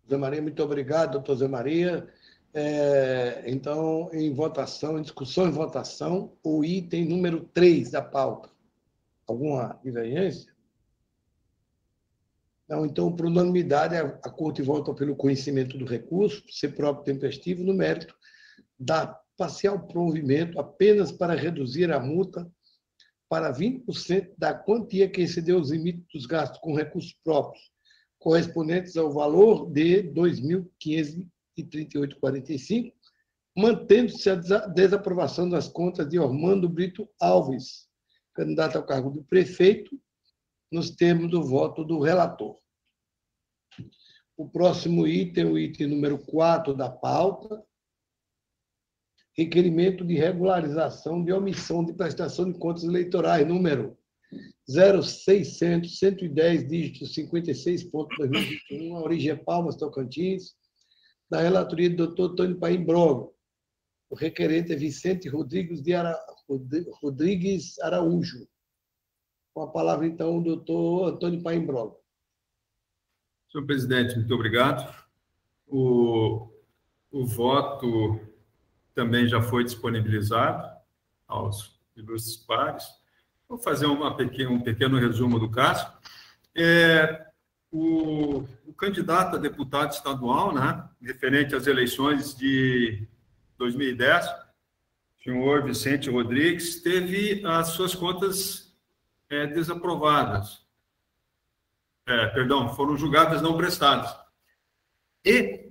Zé Maria, muito obrigado, doutor Zé Maria. É, então, em votação, em discussão e votação, o item número três da pauta. Alguma divergência? Não, então, por unanimidade, a, a Corte vota pelo conhecimento do recurso, por ser próprio tempestivo, no mérito da parcial provimento apenas para reduzir a multa para vinte por cento da quantia que excedeu os limites dos gastos com recursos próprios, correspondentes ao valor de dois mil quinhentos e trinta e oito reais e quarenta e cinco centavos, mantendo-se a desaprovação das contas de Ormando Brito Alves, candidato ao cargo de prefeito, nos termos do voto do relator. O próximo item, o item número quatro da pauta, requerimento de regularização de omissão de prestação de contas eleitorais, número zero seiscentos, cento e dez, dígito cinquenta e seis, ponto dois mil e vinte e um, origem Palmas, Tocantins, da relatoria do doutor Antônio Paim Bogo. O requerente é Vicente Rodrigues, de Ara... Rodrigues Araújo. Com a palavra, então, o doutor Antônio Paim Bogo. Senhor presidente, muito obrigado. O, o voto também já foi disponibilizado aos ilustres pares. Vou fazer uma pequeno, um pequeno resumo do caso. É, o, o candidato a deputado estadual, né, referente às eleições de dois mil e dez, o senhor Vicente Rodrigues, teve as suas contas é, desaprovadas. É, perdão, foram julgadas não prestadas. E...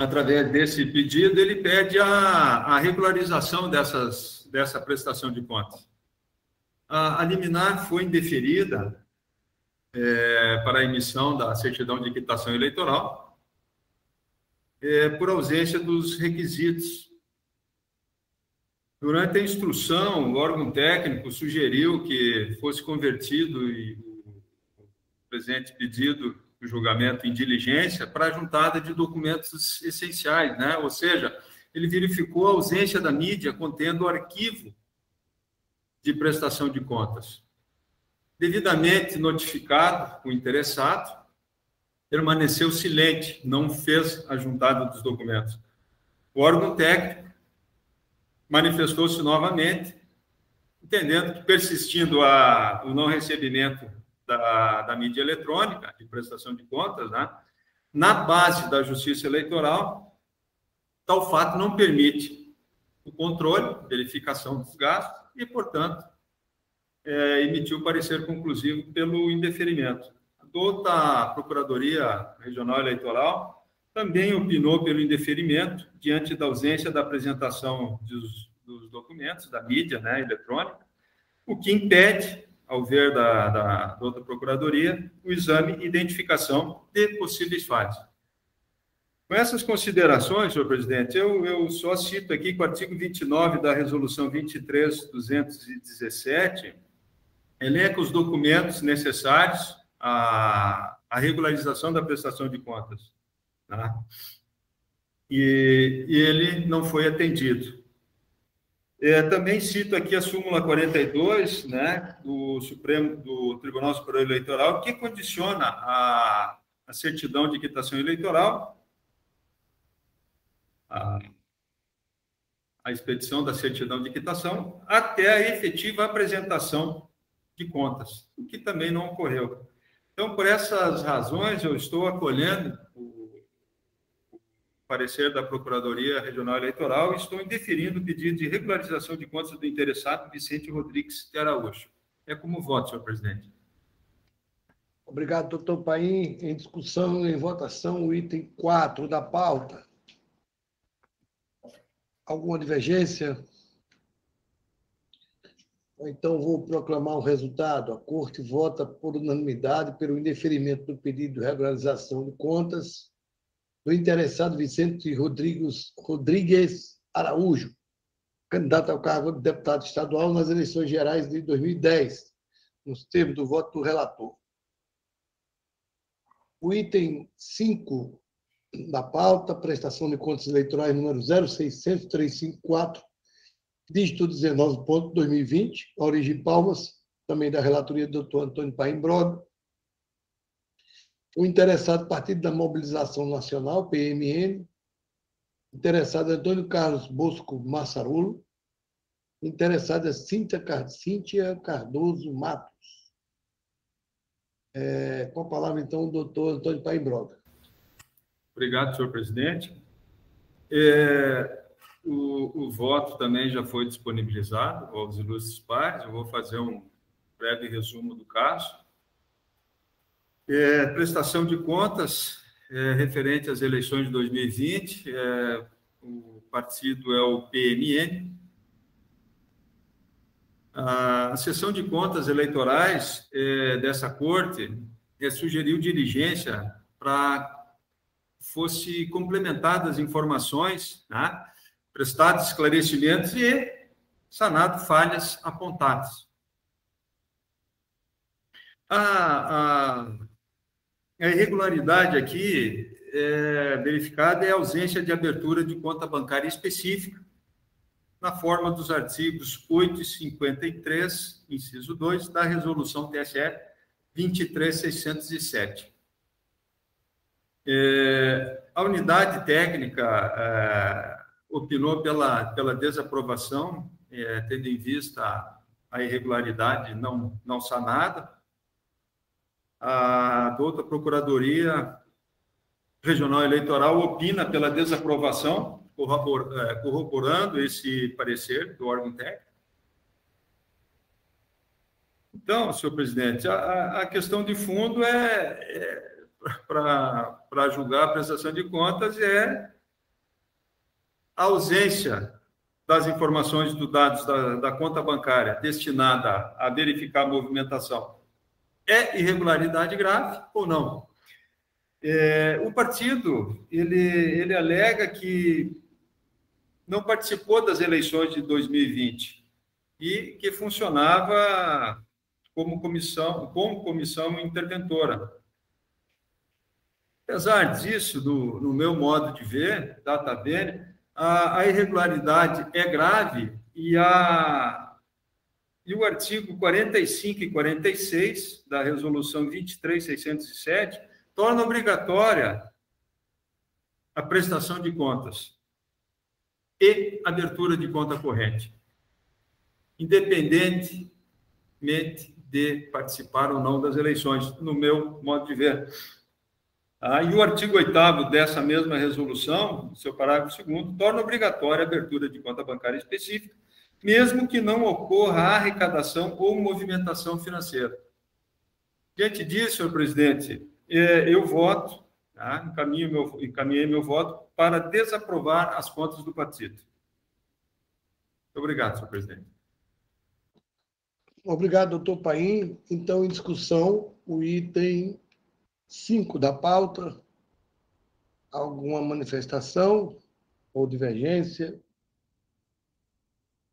através desse pedido, ele pede a, a regularização dessas, dessa prestação de contas. A, a liminar foi indeferida é, para a emissão da certidão de quitação eleitoral é, por ausência dos requisitos. Durante a instrução, o órgão técnico sugeriu que fosse convertido e, o presente pedido o julgamento em diligência para a juntada de documentos essenciais, né? Ou seja, ele verificou a ausência da mídia contendo o arquivo de prestação de contas. Devidamente notificado o interessado, permaneceu silente, não fez a juntada dos documentos. O órgão técnico manifestou-se novamente, entendendo que, persistindo a, o não recebimento Da, da mídia eletrônica, de prestação de contas, né? Na base da justiça eleitoral, tal fato não permite o controle, verificação dos gastos e, portanto, é, emitiu parecer conclusivo pelo indeferimento. A Procuradoria Regional Eleitoral também opinou pelo indeferimento diante da ausência da apresentação dos, dos documentos da mídia, né, eletrônica, o que impede, ao ver da, da, da outra procuradoria, o exame e identificação de possíveis falhas. Com essas considerações, senhor presidente, eu, eu só cito aqui que o artigo vinte e nove da resolução vinte e três mil duzentos e dezessete elenca os documentos necessários à, à regularização da prestação de contas, tá? E, e ele não foi atendido. É, também cito aqui a súmula quarenta e dois, né, do Supremo do Tribunal Superior Eleitoral, que condiciona a, a certidão de quitação eleitoral, a, a expedição da certidão de quitação, até a efetiva apresentação de contas, o que também não ocorreu. Então, por essas razões, eu estou acolhendo o, o parecer da Procuradoria Regional Eleitoral e estou indeferindo o pedido de regularização de contas do interessado Vicente Rodrigues Araújo. É como voto, senhor presidente. Obrigado, doutor Paim. Em discussão, em votação, o item quatro da pauta. Alguma divergência? Então, vou proclamar o resultado. A Corte vota por unanimidade pelo indeferimento do pedido de regularização de contas do interessado Vicente Rodrigues, Rodrigues Araújo, candidato ao cargo de deputado estadual nas eleições gerais de dois mil e dez, nos termos do voto do relator. O item cinco da pauta, prestação de contas eleitorais número zero seis zero zero três cinco quatro, dígito dezenove ponto dois mil e vinte, origem Palmas, também da relatoria do doutor Antônio Paim Bogo. O interessado Partido da Mobilização Nacional, P M N. Interessado Antônio Carlos Bosco Massarulo. Interessada Cíntia, Cíntia Cardoso Matos. É, com a palavra, então, o doutor Antônio Paim Bogo. Obrigado, senhor presidente. É... O, o voto também já foi disponibilizado aos ilustres pares. Eu vou fazer um breve resumo do caso. É, prestação de contas é, referente às eleições de dois mil e vinte. É, o partido é o P M N. A, a sessão de contas eleitorais é, dessa corte é, sugeriu diligência para fosse complementadas informações, né? Prestados esclarecimentos e sanado falhas apontadas. A, a, a irregularidade aqui é, verificada é a ausência de abertura de conta bancária específica, na forma dos artigos oito e cinquenta e três, inciso dois, da resolução T S E vinte e três mil seiscentos e sete. É, a unidade técnica... É, opinou pela, pela desaprovação, é, tendo em vista a, a irregularidade não, não sanada. A outra Procuradoria Regional Eleitoral opina pela desaprovação, corrobor, é, corroborando esse parecer do órgão técnico. Então, senhor presidente, a, a questão de fundo é, é para julgar a prestação de contas é a ausência das informações do dados da, da conta bancária destinada a verificar a movimentação é irregularidade grave ou não? É, o partido, ele, ele alega que não participou das eleições de dois mil e vinte e que funcionava como comissão, como comissão interventora. Apesar disso, do, no meu modo de ver, data bene, a irregularidade é grave e, a, e o artigo quarenta e cinco e quarenta e seis da resolução vinte e três mil seiscentos e sete torna obrigatória a prestação de contas e abertura de conta corrente, independentemente de participar ou não das eleições, no meu modo de ver. Ah, e o artigo oitavo dessa mesma resolução, seu parágrafo segundo, torna obrigatória a abertura de conta bancária específica, mesmo que não ocorra arrecadação ou movimentação financeira. Diante disso, senhor presidente, eu voto, tá? Encaminho meu, encaminhei meu voto para desaprovar as contas do partido. Muito obrigado, senhor presidente. Obrigado, doutor Paim. Então, em discussão, o item cinco da pauta. Alguma manifestação ou divergência?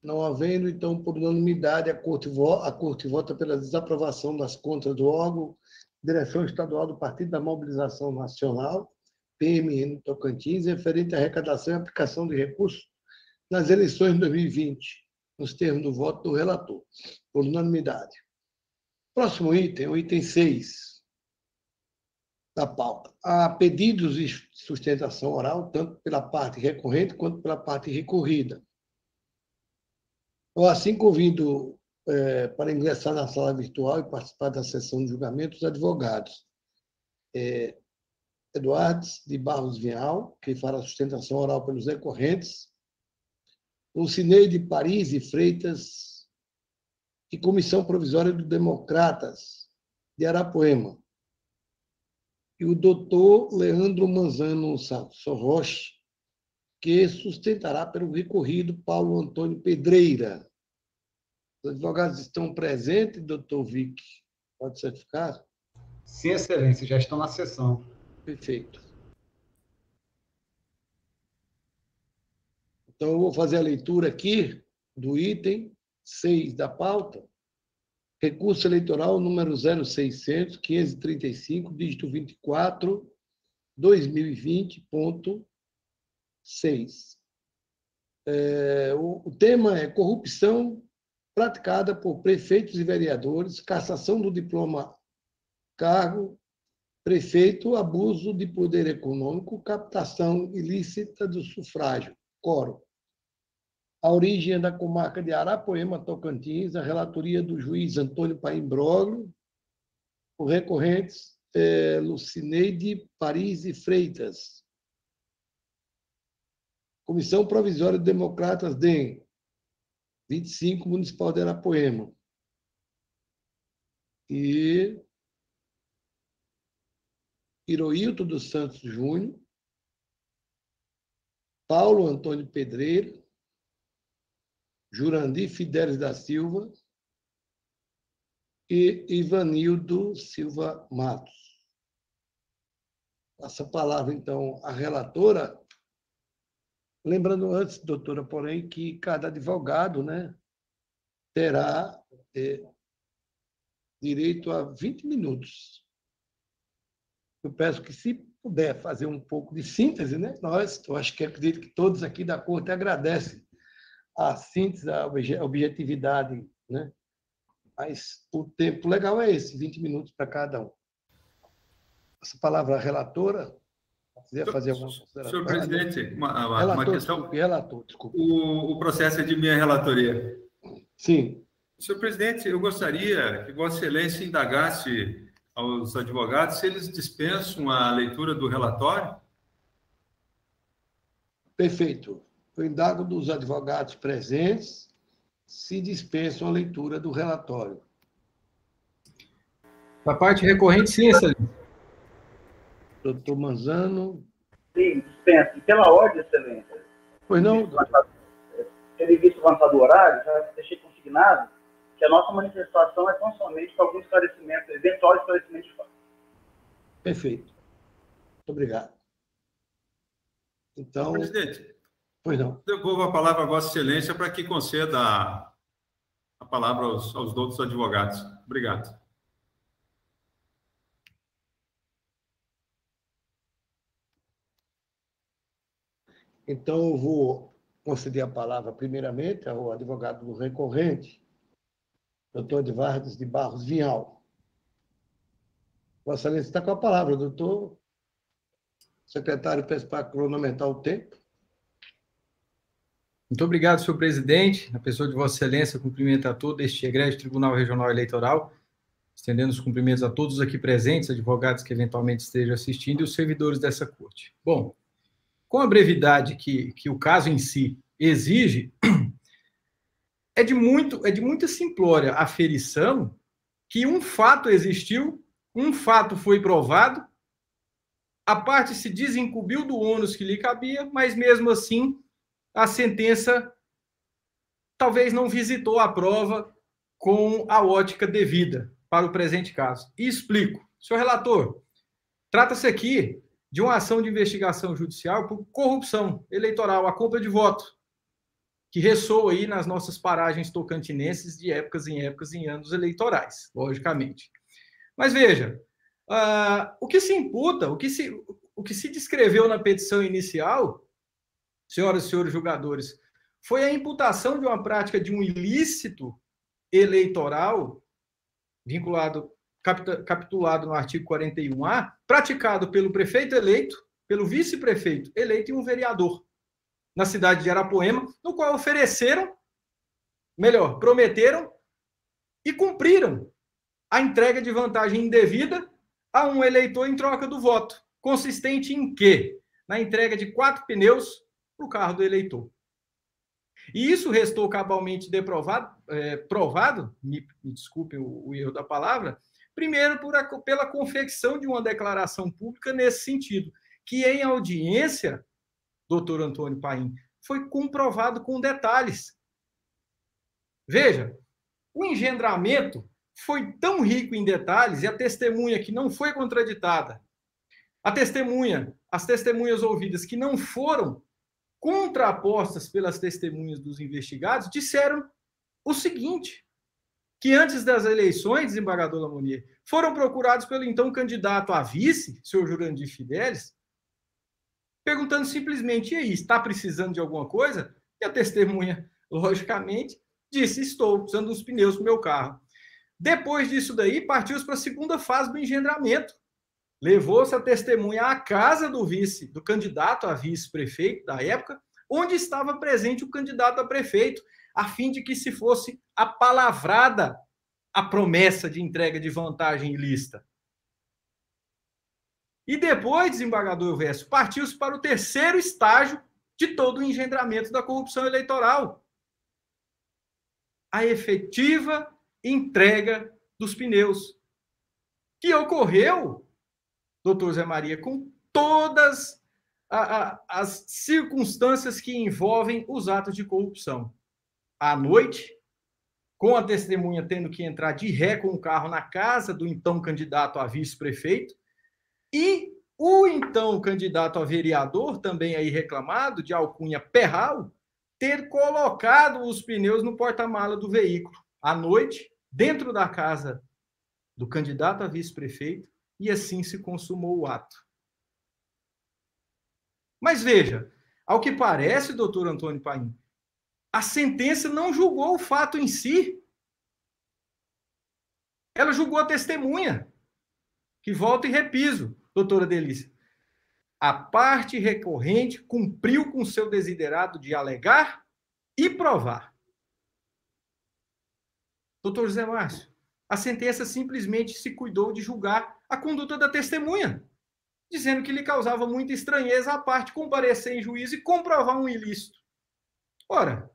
Não havendo, então, por unanimidade, a Corte, a Corte vota pela desaprovação das contas do órgão, Direção Estadual do Partido da Mobilização Nacional, P M N Tocantins, referente à arrecadação e aplicação de recursos nas eleições de dois mil e vinte, nos termos do voto do relator, por unanimidade. Próximo item, o item seis da pauta. Há pedidos de sustentação oral, tanto pela parte recorrente quanto pela parte recorrida. Eu, assim, convido é, para ingressar na sala virtual e participar da sessão de julgamento os advogados. É, Eduardo de Barros Vinal, que fará sustentação oral pelos recorrentes. Lucineide Paris e Freitas. E Comissão Provisória do Democratas, de Arapoema. E o doutor Leandro Manzano Sorroche, que sustentará pelo recorrido Paulo Antônio Pedreira. Os advogados estão presentes, doutor Vic? Pode certificar? Sim, excelência, já estão na sessão. Perfeito. Então, eu vou fazer a leitura aqui do item seis da pauta. Recurso eleitoral número zero seiscentos, quinhentos e trinta e cinco, dígito vinte e quatro, dois mil e vinte, ponto seis. É, o, o tema é corrupção praticada por prefeitos e vereadores, cassação do diploma cargo, prefeito, abuso de poder econômico, captação ilícita do sufrágio, quórum. A origem é da comarca de Arapoema, Tocantins, a relatoria do juiz Antônio Paim Bogo, os recorrentes é, Lucineide Paris e Freitas. Comissão Provisória de Democratas, D E M, vinte e cinco, Municipal de Arapoema. E Iroílto dos Santos Júnior, Paulo Antônio Pedreira, Jurandir Fidelis da Silva e Ivanildo Silva Matos. Passa a palavra, então, à relatora. Lembrando antes, doutora, porém, que cada advogado, né, terá é, direito a vinte minutos. Eu peço que, se puder, fazer um pouco de síntese, né? Nós, eu acho que acredito que todos aqui da Corte agradecem a síntese, a objetividade, né? Mas o tempo legal é esse, vinte minutos para cada um. Essa palavra, relatora. Fazer alguma consideração. Senhor presidente, uma, uma, relator, uma questão. Desculpe, relator, desculpe. O, o processo é de minha relatoria. Sim. Senhor presidente, eu gostaria que Vossa Excelência indagasse aos advogados se eles dispensam a leitura do relatório. Perfeito. Eu indago dos advogados presentes se dispensam a leitura do relatório. Da parte recorrente, sim, excelência. Doutor Manzano. Sim, dispenso. E pela ordem, excelência. Pois não, doutor. Tendo visto o avançado do horário, já deixei consignado que a nossa manifestação é tão somente para algum esclarecimento, eventual esclarecimento de fato. Perfeito. Muito obrigado. Então... Presidente. Pois não. Devolvo a palavra a Vossa Excelência para que conceda a, a palavra aos, aos outros advogados. Obrigado. Então, eu vou conceder a palavra, primeiramente, ao advogado do recorrente, doutor Eduardo de Barros Vinal. Vossa Excelência está com a palavra, doutor. O secretário peço para cronometrar o tempo. Muito obrigado, senhor presidente. Na pessoa de Vossa Excelência, cumprimento a todo este egrégio Tribunal Regional Eleitoral, estendendo os cumprimentos a todos aqui presentes, advogados que eventualmente estejam assistindo e os servidores dessa corte. Bom, com a brevidade que, que o caso em si exige, é de, muito, é de muita simplória aferição que um fato existiu, um fato foi provado, a parte se desencubiu do ônus que lhe cabia, mas mesmo assim a sentença talvez não visitou a prova com a ótica devida para o presente caso. E explico. Senhor relator, trata-se aqui de uma ação de investigação judicial por corrupção eleitoral, a compra de voto, que ressoa aí nas nossas paragens tocantinenses de épocas em épocas em anos eleitorais, logicamente. Mas veja, uh, o que se imputa, o que se, o que se descreveu na petição inicial, senhoras e senhores julgadores, foi a imputação de uma prática de um ilícito eleitoral vinculado, capitulado no artigo quarenta e um A, praticado pelo prefeito eleito, pelo vice-prefeito eleito e um vereador na cidade de Arapoema, no qual ofereceram, melhor, prometeram e cumpriram a entrega de vantagem indevida a um eleitor em troca do voto, consistente em quê? Na entrega de quatro pneus para o carro do eleitor. E isso restou cabalmente deprovado, é, provado, me, me desculpem o, o erro da palavra, primeiro por a, pela confecção de uma declaração pública nesse sentido, que em audiência, doutor Antônio Paim, foi comprovado com detalhes. Veja, o engendramento foi tão rico em detalhes, e a testemunha que não foi contraditada, a testemunha, as testemunhas ouvidas que não foram contrapostas pelas testemunhas dos investigados, disseram o seguinte, que antes das eleições, desembargador Lamounier, foram procurados pelo então candidato a vice, senhor Jurandir Fidelis, perguntando simplesmente, e aí, está precisando de alguma coisa? E a testemunha, logicamente, disse, estou precisando dos pneus para o meu carro. Depois disso daí, partiu-se para a segunda fase do engendramento. Levou-se a testemunha à casa do vice, do candidato a vice-prefeito da época, onde estava presente o candidato a prefeito, a fim de que se fosse apalavrada a promessa de entrega de vantagem ilícita. E depois, desembargador Verso, partiu-se para o terceiro estágio de todo o engendramento da corrupção eleitoral. A efetiva entrega dos pneus, que ocorreu, doutor Zé Maria, com todas a, a, as circunstâncias que envolvem os atos de corrupção. À noite, com a testemunha tendo que entrar de ré com o carro na casa do então candidato a vice-prefeito, e o então candidato a vereador, também aí reclamado, de alcunha Perral, ter colocado os pneus no porta-mala do veículo, à noite, dentro da casa do candidato a vice-prefeito, e assim se consumou o ato. Mas veja, ao que parece, doutor Antônio Paim, a sentença não julgou o fato em si. Ela julgou a testemunha, que volta e repiso, doutora Delícia. A parte recorrente cumpriu com seu desiderato de alegar e provar. Doutor José Márcio, a sentença simplesmente se cuidou de julgar a conduta da testemunha, dizendo que lhe causava muita estranheza a parte comparecer em juízo e comprovar um ilícito. Ora,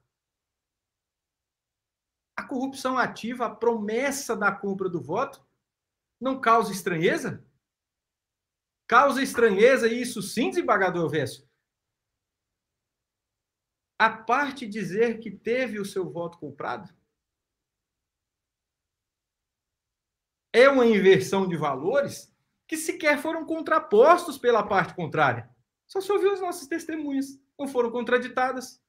a corrupção ativa, a promessa da compra do voto, não causa estranheza? Causa estranheza, e isso sim, desembargador Verso. A parte dizer que teve o seu voto comprado? É uma inversão de valores que sequer foram contrapostos pela parte contrária. Só se ouviu as nossas testemunhas, não foram contraditadas.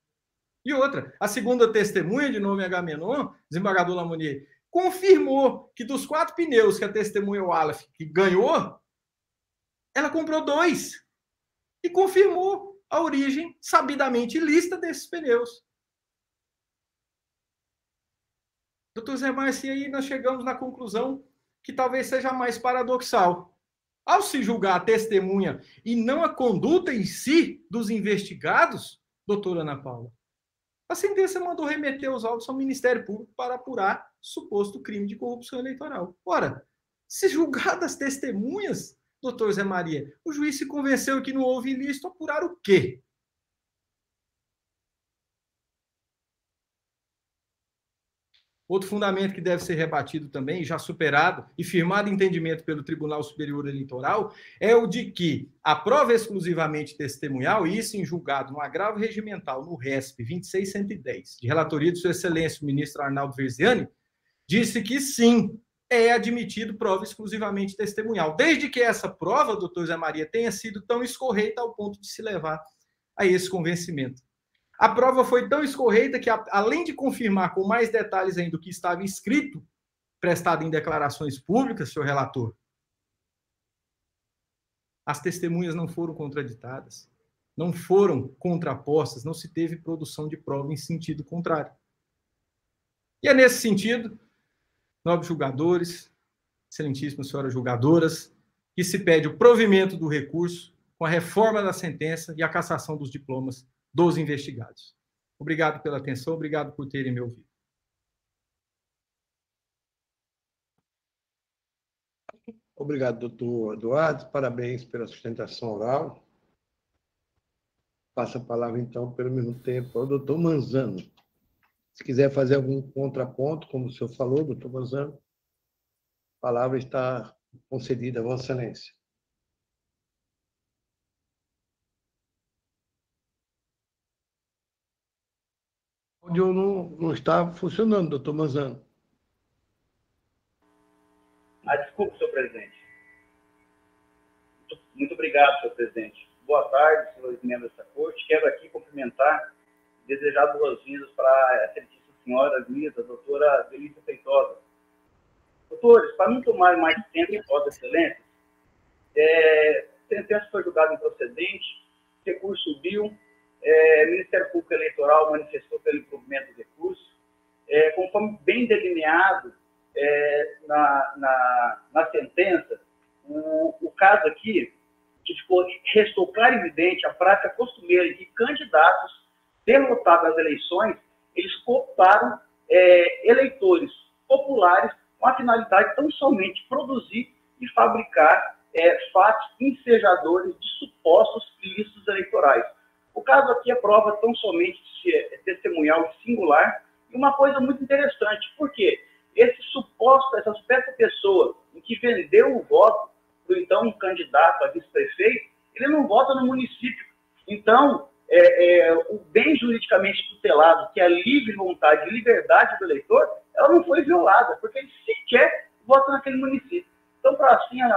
E outra, a segunda testemunha, de nome Agamenon, desembargador Lamounier, confirmou que dos quatro pneus que a testemunha Wallaf que ganhou, ela comprou dois. E confirmou a origem sabidamente ilícita desses pneus. Doutor Zé Márcio, e aí nós chegamos na conclusão que talvez seja mais paradoxal. Ao se julgar a testemunha e não a conduta em si dos investigados, doutora Ana Paula, a sentença mandou remeter os autos ao Ministério Público para apurar suposto crime de corrupção eleitoral. Ora, se julgadas testemunhas, doutor Zé Maria, o juiz se convenceu que não houve ilícito, apurar o quê? Outro fundamento que deve ser rebatido também, já superado e firmado em entendimento pelo Tribunal Superior Eleitoral, é o de que a prova exclusivamente testemunhal, e isso em julgado no agravo regimental, no R E S P vinte e seis cento e dez, de relatoria de Sua Excelência o ministro Arnaldo Verziani, disse que sim, é admitido prova exclusivamente testemunhal, desde que essa prova, doutor Zé Maria, tenha sido tão escorreita ao ponto de se levar a esse convencimento. A prova foi tão escorreita que, além de confirmar com mais detalhes ainda o que estava escrito, prestado em declarações públicas, senhor relator, as testemunhas não foram contraditadas, não foram contrapostas, não se teve produção de prova em sentido contrário. E é nesse sentido, nobres julgadores, excelentíssimas senhoras julgadoras, que se pede o provimento do recurso com a reforma da sentença e a cassação dos diplomas dos investigados. Obrigado pela atenção, obrigado por terem me ouvido. Obrigado, doutor Eduardo, parabéns pela sustentação oral. Passa a palavra, então, pelo mesmo tempo, ao doutor Manzano. Se quiser fazer algum contraponto, como o senhor falou, doutor Manzano, a palavra está concedida a Vossa Excelência. Eu não, não está funcionando, doutor Manzano. Ah, desculpe, senhor presidente. Muito, muito obrigado, senhor presidente. Boa tarde, senhores membros dessa corte. Quero aqui cumprimentar e desejar boas-vindas para a excelentíssima senhora juíza, doutora Delícia Feitosa. Doutores, para não tomar mais tempo, vossa excelência, é, sentença foi julgada improcedente, recurso subiu. É, Ministério Público Eleitoral manifestou pelo improvimento do recurso, é, conforme bem delineado é, na, na, na sentença, o, o caso aqui, que ficou, restou claro e evidente a prática costumeira de candidatos derrotados nas eleições, eles cooptaram é, eleitores populares com a finalidade tão somente produzir e fabricar é, fatos ensejadores de supostos ilícitos eleitorais. O caso aqui é prova tão somente testemunhal e singular, e uma coisa muito interessante, porque esse suposto, essa suposta pessoa em que vendeu o voto para então um candidato a vice-prefeito, ele não vota no município. Então, é, é, o bem juridicamente tutelado, que é a livre vontade e liberdade do eleitor, ela não foi violada, porque ele sequer vota naquele município. Então, para assim é,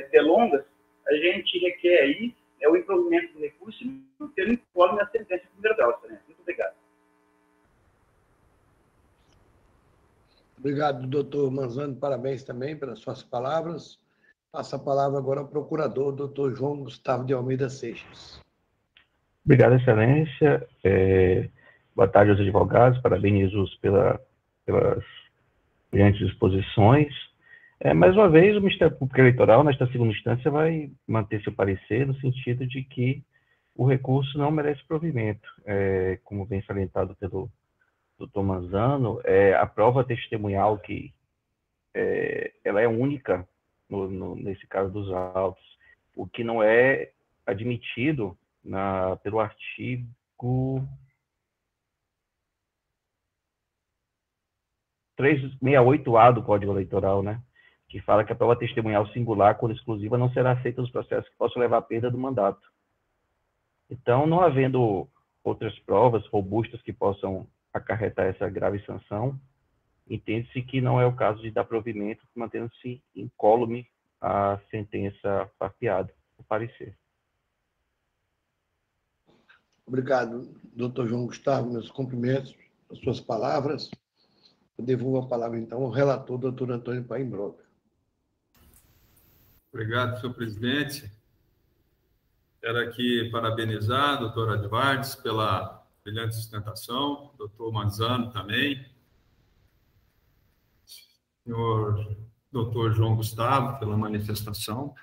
é, delongas, a gente requer aí é o improvimento do recurso e não ter informe na sentença de primeiro grau, excelência. Muito obrigado. Obrigado, doutor Manzano. Parabéns também pelas suas palavras. Passa a palavra agora ao procurador, doutor João Gustavo de Almeida Seixas. Obrigado, excelência. É, boa tarde aos advogados. Parabenizo-os pela, pelas brilhantes exposições. É, mais uma vez, o Ministério Público Eleitoral, nesta segunda instância, vai manter seu parecer no sentido de que o recurso não merece provimento. É, como vem salientado pelo doutor Manzano, é, a prova testemunhal que é, ela é única no, no, nesse caso dos autos, o que não é admitido na, pelo artigo trezentos e sessenta e oito A do Código Eleitoral, né? Que fala que a prova testemunhal singular, quando exclusiva, não será aceita nos processos que possam levar à perda do mandato. Então, não havendo outras provas robustas que possam acarretar essa grave sanção, entende-se que não é o caso de dar provimento, mantendo-se incólume a sentença parteada, o parecer. Obrigado, doutor João Gustavo, meus cumprimentos, as suas palavras. Eu devolvo a palavra, então, ao relator, doutor Antônio Paim Bogo. Obrigado, senhor presidente. Quero aqui parabenizar a doutora Edvardes pela brilhante sustentação, doutor Manzano também, senhor doutor João Gustavo pela manifestação.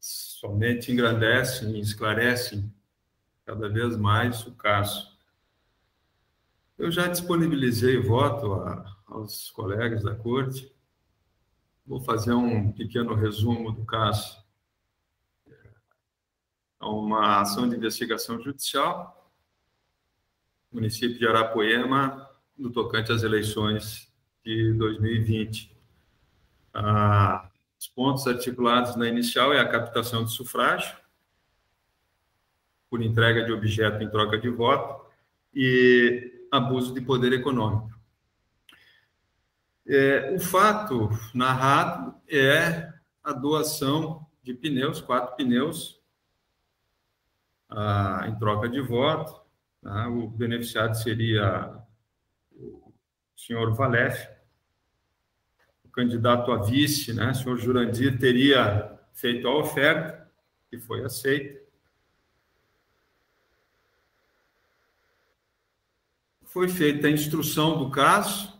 Somente engrandecem e esclarecem cada vez mais o caso. Eu já disponibilizei o voto a, aos colegas da corte. Vou fazer um pequeno resumo do caso. É uma ação de investigação judicial. O município de Arapoema no tocante às eleições de dois mil e vinte. Ah, os pontos articulados na inicial é a captação de sufrágio, por entrega de objeto em troca de voto, e abuso de poder econômico. É, o fato narrado é a doação de pneus, quatro pneus, ah, em troca de voto. Ah, o beneficiado seria o senhor Valef, o candidato a vice, né, o senhor Jurandir, teria feito a oferta, que foi aceita. Foi feita a instrução do caso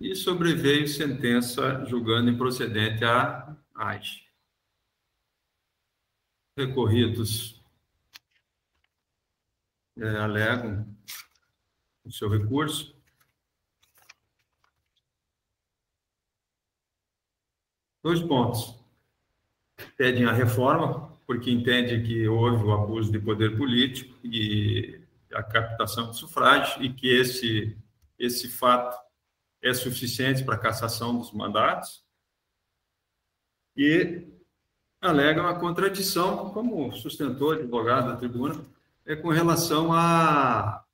e sobreveio sentença julgando improcedente a A I S. Recorridos É, alegam o seu recurso. Dois pontos. Pedem a reforma, porque entende que houve o abuso de poder político e a captação de sufrágio, e que esse, esse fato é suficiente para a cassação dos mandatos. E alegam a contradição, como sustentou o advogado da tribuna, é com relação à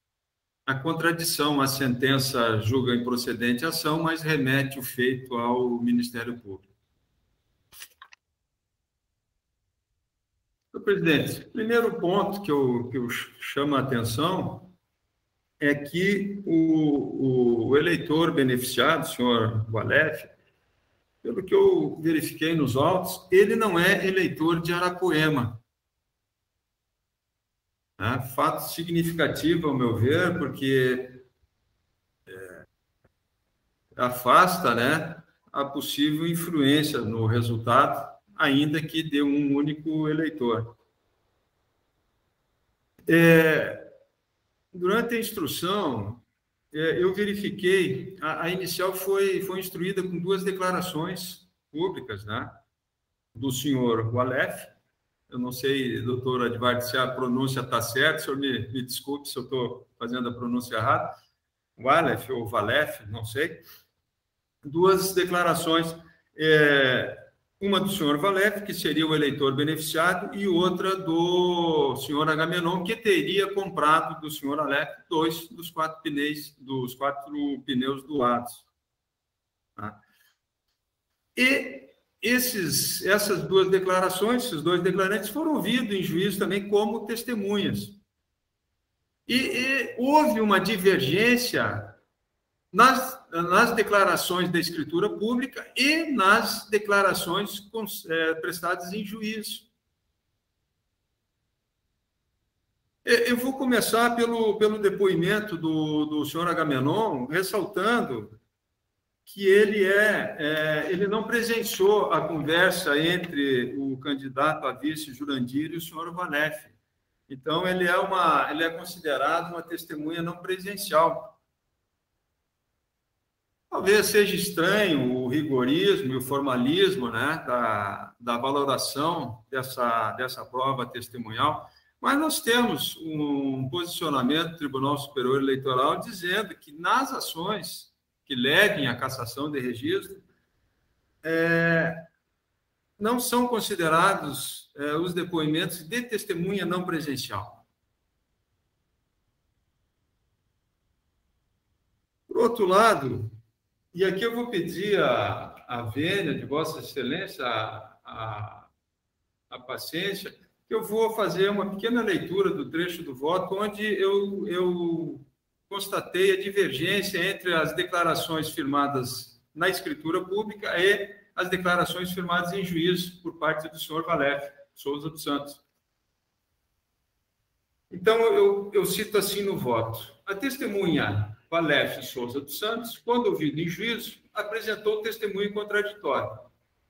contradição. A sentença julga improcedente a ação, mas remete o feito ao Ministério Público. Senhor presidente, o primeiro ponto que eu, que eu chamo a atenção é que o, o eleitor beneficiado, senhor Valef, pelo que eu verifiquei nos autos, ele não é eleitor de Arapoema. Fato significativo, ao meu ver, porque é, afasta, né, a possível influência no resultado, ainda que de um único eleitor. É, durante a instrução, é, eu verifiquei, a, a inicial foi, foi instruída com duas declarações públicas, né, do senhor Walef. Eu não sei, doutor Advardo, se a pronúncia está certa, o senhor me, me desculpe se eu estou fazendo a pronúncia errada, Walef ou Valef, não sei. Duas declarações, é, uma do senhor Valef, que seria o eleitor beneficiado, e outra do senhor Agamenon, que teria comprado do senhor Valef dois dos quatro pneus, dos quatro pneus doados. Tá? E Esses, essas duas declarações, esses dois declarantes foram ouvidos em juízo também como testemunhas. E, e houve uma divergência nas, nas declarações da escritura pública e nas declarações com, é, prestadas em juízo. Eu vou começar pelo, pelo depoimento do, do senhor Agamenon, ressaltando que ele, é, é, ele não presenciou a conversa entre o candidato a vice Jurandir e o senhor Valef. Então, ele é, uma, ele é considerado uma testemunha não presencial. Talvez seja estranho o rigorismo e o formalismo, né, da, da valoração dessa, dessa prova testemunhal, mas nós temos um posicionamento do Tribunal Superior Eleitoral dizendo que nas ações que levem à cassação de registro, é, não são considerados é, os depoimentos de testemunha não presencial. Por outro lado, e aqui eu vou pedir a, a vênia de Vossa Excelência a, a, a paciência, que eu vou fazer uma pequena leitura do trecho do voto, onde eu... eu constatei a divergência entre as declarações firmadas na escritura pública e as declarações firmadas em juízo por parte do senhor Valério Souza dos Santos. Então, eu, eu cito assim no voto. A testemunha Valério Souza dos Santos, quando ouvida em juízo, apresentou testemunho contraditório.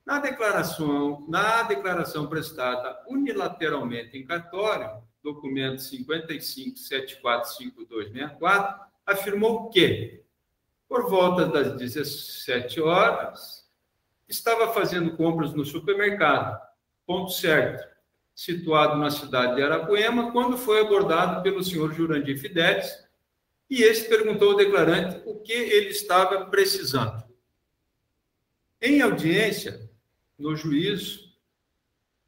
Na declaração, na declaração prestada unilateralmente em cartório, documento cinquenta e cinco, setenta e quatro, cinquenta e dois, sessenta e quatro, afirmou que, por volta das dezessete horas, estava fazendo compras no supermercado, ponto certo, situado na cidade de Arapoema, quando foi abordado pelo senhor Jurandir Fidelis, e este perguntou ao declarante o que ele estava precisando. Em audiência, no juízo,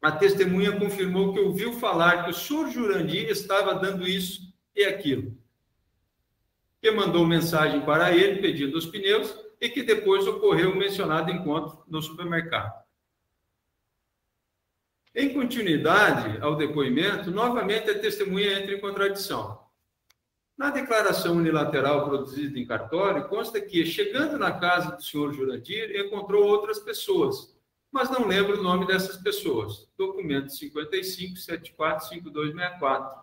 a testemunha confirmou que ouviu falar que o senhor Jurandir estava dando isso e aquilo, que mandou mensagem para ele pedindo os pneus e que depois ocorreu o mencionado encontro no supermercado. Em continuidade ao depoimento, novamente a testemunha entra em contradição. Na declaração unilateral produzida em cartório, consta que, chegando na casa do senhor Jurandir, encontrou outras pessoas, mas não lembro o nome dessas pessoas. Documento cinquenta e cinco, setenta e quatro, cinquenta e dois, sessenta e quatro.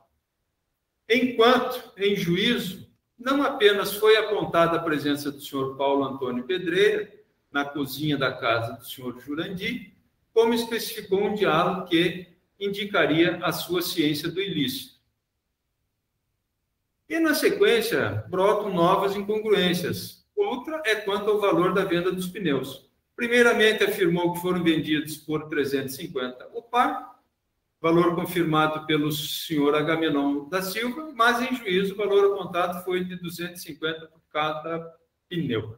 Enquanto, em juízo, não apenas foi apontada a presença do senhor Paulo Antônio Pedreira na cozinha da casa do senhor Jurandir, como especificou um diálogo que indicaria a sua ciência do ilícito. E, na sequência, brotam novas incongruências. Outra é quanto ao valor da venda dos pneus. Primeiramente, afirmou que foram vendidos por trezentos e cinquenta o par, valor confirmado pelo senhor Agamenon da Silva, mas, em juízo, o valor apontado foi de duzentos e cinquenta por cada pneu.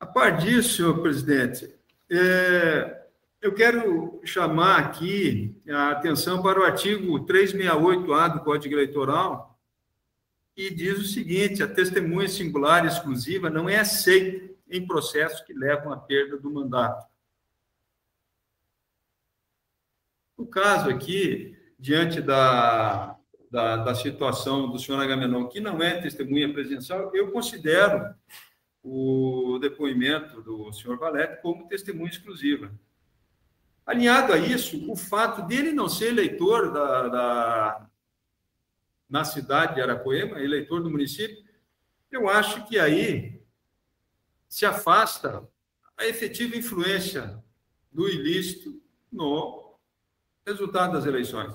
A par disso, senhor presidente, é, eu quero chamar aqui a atenção para o artigo trezentos e sessenta e oito A do Código Eleitoral, que diz o seguinte: a testemunha singular e exclusiva não é aceita em processos que levam à perda do mandato. No caso aqui, diante da, da, da situação do senhor Agamenon, que não é testemunha presencial, eu considero o depoimento do senhor Valério como testemunha exclusiva. Alinhado a isso, o fato dele não ser eleitor da, da, na cidade de Arapoema, eleitor do município, eu acho que aí se afasta a efetiva influência do ilícito no resultado das eleições.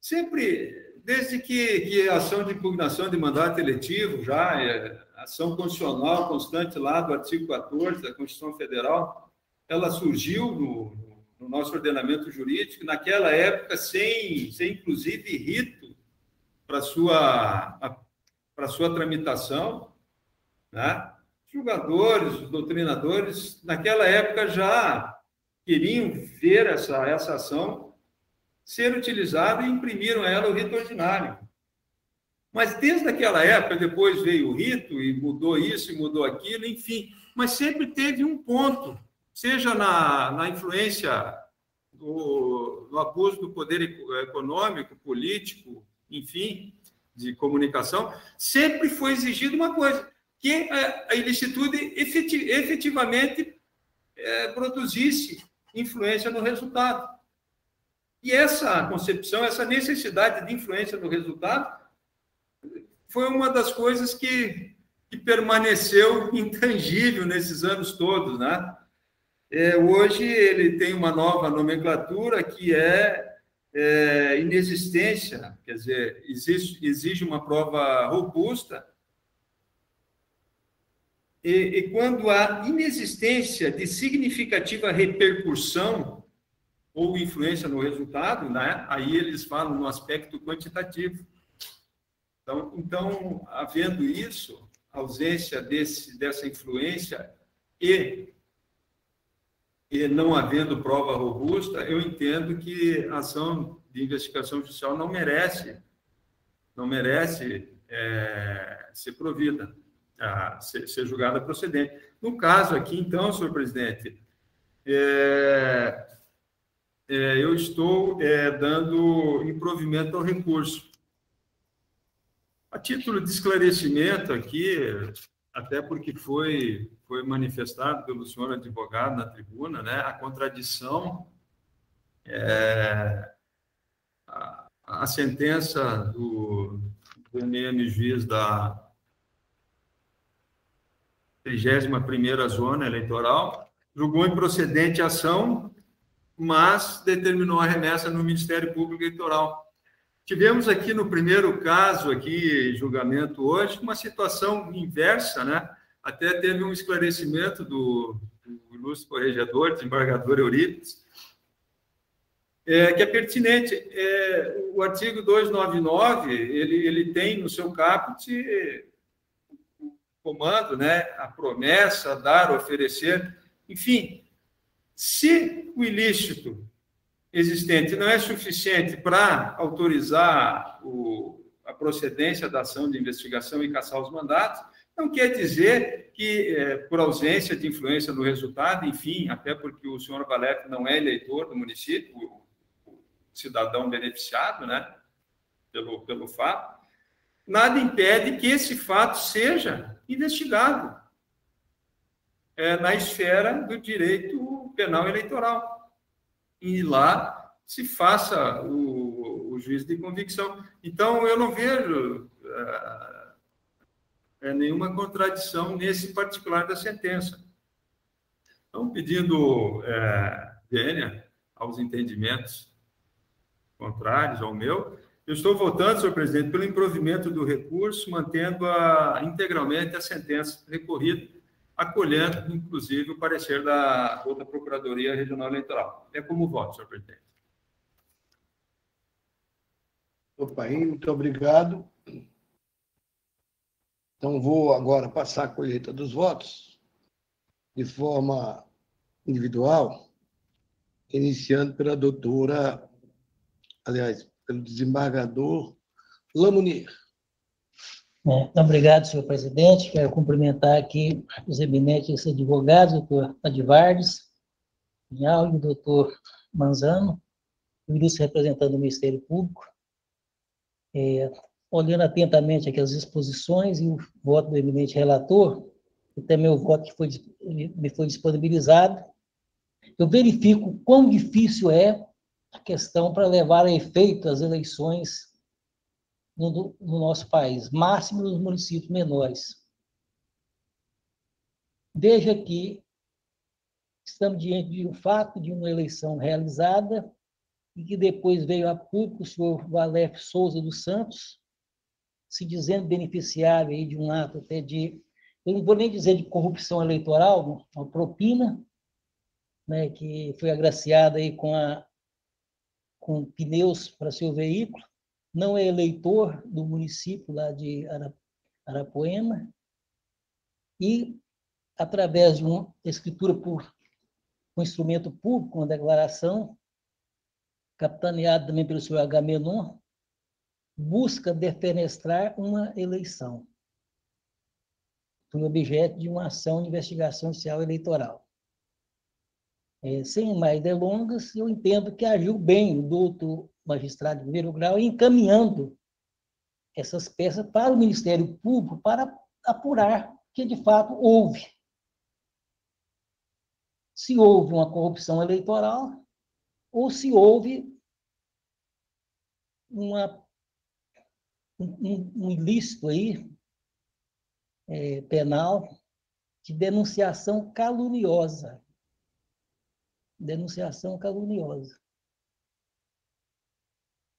Sempre, desde que, que a ação de impugnação de mandato eletivo já é ação constitucional constante lá do artigo quatorze da Constituição Federal, ela surgiu no, no nosso ordenamento jurídico, naquela época, sem, sem inclusive rito para sua, para sua tramitação, né? Julgadores, os doutrinadores, naquela época já queriam ver essa, essa ação ser utilizada e imprimiram ela o rito ordinário. Mas desde aquela época, depois veio o rito e mudou isso e mudou aquilo, enfim. Mas sempre teve um ponto, seja na, na influência do, do abuso do poder econômico, político, enfim, de comunicação, sempre foi exigido uma coisa, que a, a ilicitude efetiv, efetivamente é, produzisse influência no resultado. E essa concepção, essa necessidade de influência no resultado, foi uma das coisas que, que permaneceu intangível nesses anos todos, né? É, hoje ele tem uma nova nomenclatura que é, é inexistência, quer dizer, exige, exige uma prova robusta. E, e quando há inexistência de significativa repercussão ou influência no resultado, né? Aí eles falam no aspecto quantitativo. Então, então, havendo isso, a ausência desse, dessa influência e, e não havendo prova robusta, eu entendo que a ação de investigação judicial não merece, não merece é, ser provida, a, ser, ser julgada procedente. No caso aqui, então, senhor presidente, é, é, eu estou é, dando improvimento ao recurso. A título de esclarecimento aqui, até porque foi, foi manifestado pelo senhor advogado na tribuna, né, a contradição, é, a, a sentença do, do N M Juiz da trigésima primeira Zona Eleitoral, julgou improcedente a ação, mas determinou a remessa no Ministério Público Eleitoral. Tivemos aqui no primeiro caso, aqui, julgamento hoje, uma situação inversa, né? Até teve um esclarecimento do, do ilustre corregedor, desembargador Eurípides, é, que é pertinente. É, o artigo duzentos e noventa e nove, ele, ele tem no seu caput o comando, né, a promessa, dar, oferecer, enfim. Se o ilícito existente não é suficiente para autorizar o, a procedência da ação de investigação e cassar os mandatos, não quer dizer que, é, por ausência de influência no resultado, enfim, até porque o senhor Valério não é eleitor do município, o, o cidadão beneficiado, né, pelo, pelo fato, nada impede que esse fato seja investigado, é, na esfera do direito penal eleitoral. E lá se faça o, o juiz de convicção. Então, eu não vejo é, é, nenhuma contradição nesse particular da sentença. Então, pedindo é, vênia aos entendimentos contrários ao meu, eu estou votando, senhor presidente, pelo improvimento do recurso, mantendo a, integralmente a sentença recorrida, acolhendo, inclusive, o parecer da outra Procuradoria Regional Eleitoral. É como voto, senhor presidente. Doutor Paim, muito obrigado. Então, vou agora passar a colheita dos votos de forma individual, iniciando pela doutora, aliás, pelo desembargador Lamounier. Bom, obrigado, senhor presidente. Quero cumprimentar aqui os eminentes advogados, doutor Adivardes, Vinal e o doutor Manzano, o ministro representando o Ministério Público. É, olhando atentamente aqui as exposições e o voto do eminente relator, e também o voto que foi, me foi disponibilizado, eu verifico quão difícil é a questão para levar a efeito as eleições No, no nosso país, máximo nos municípios menores. Desde aqui, estamos diante de um fato de uma eleição realizada e que depois veio a público o senhor Valério Souza dos Santos, se dizendo beneficiário aí de um ato até de, eu não vou nem dizer de corrupção eleitoral, uma propina, né, que foi agraciada aí com, a, com pneus para seu veículo. Não é eleitor do município lá de Arapoema e, através de uma escritura por um instrumento público, uma declaração, capitaneada também pelo senhor Agamenon, busca defenestrar uma eleição, por objeto de uma ação de investigação judicial eleitoral. É, sem mais delongas, eu entendo que agiu bem o doutor magistrado de primeiro grau, encaminhando essas peças para o Ministério Público para apurar que, de fato, houve. Se houve uma corrupção eleitoral ou se houve uma, um, um ilícito aí, é, penal de denunciação caluniosa. Denunciação caluniosa.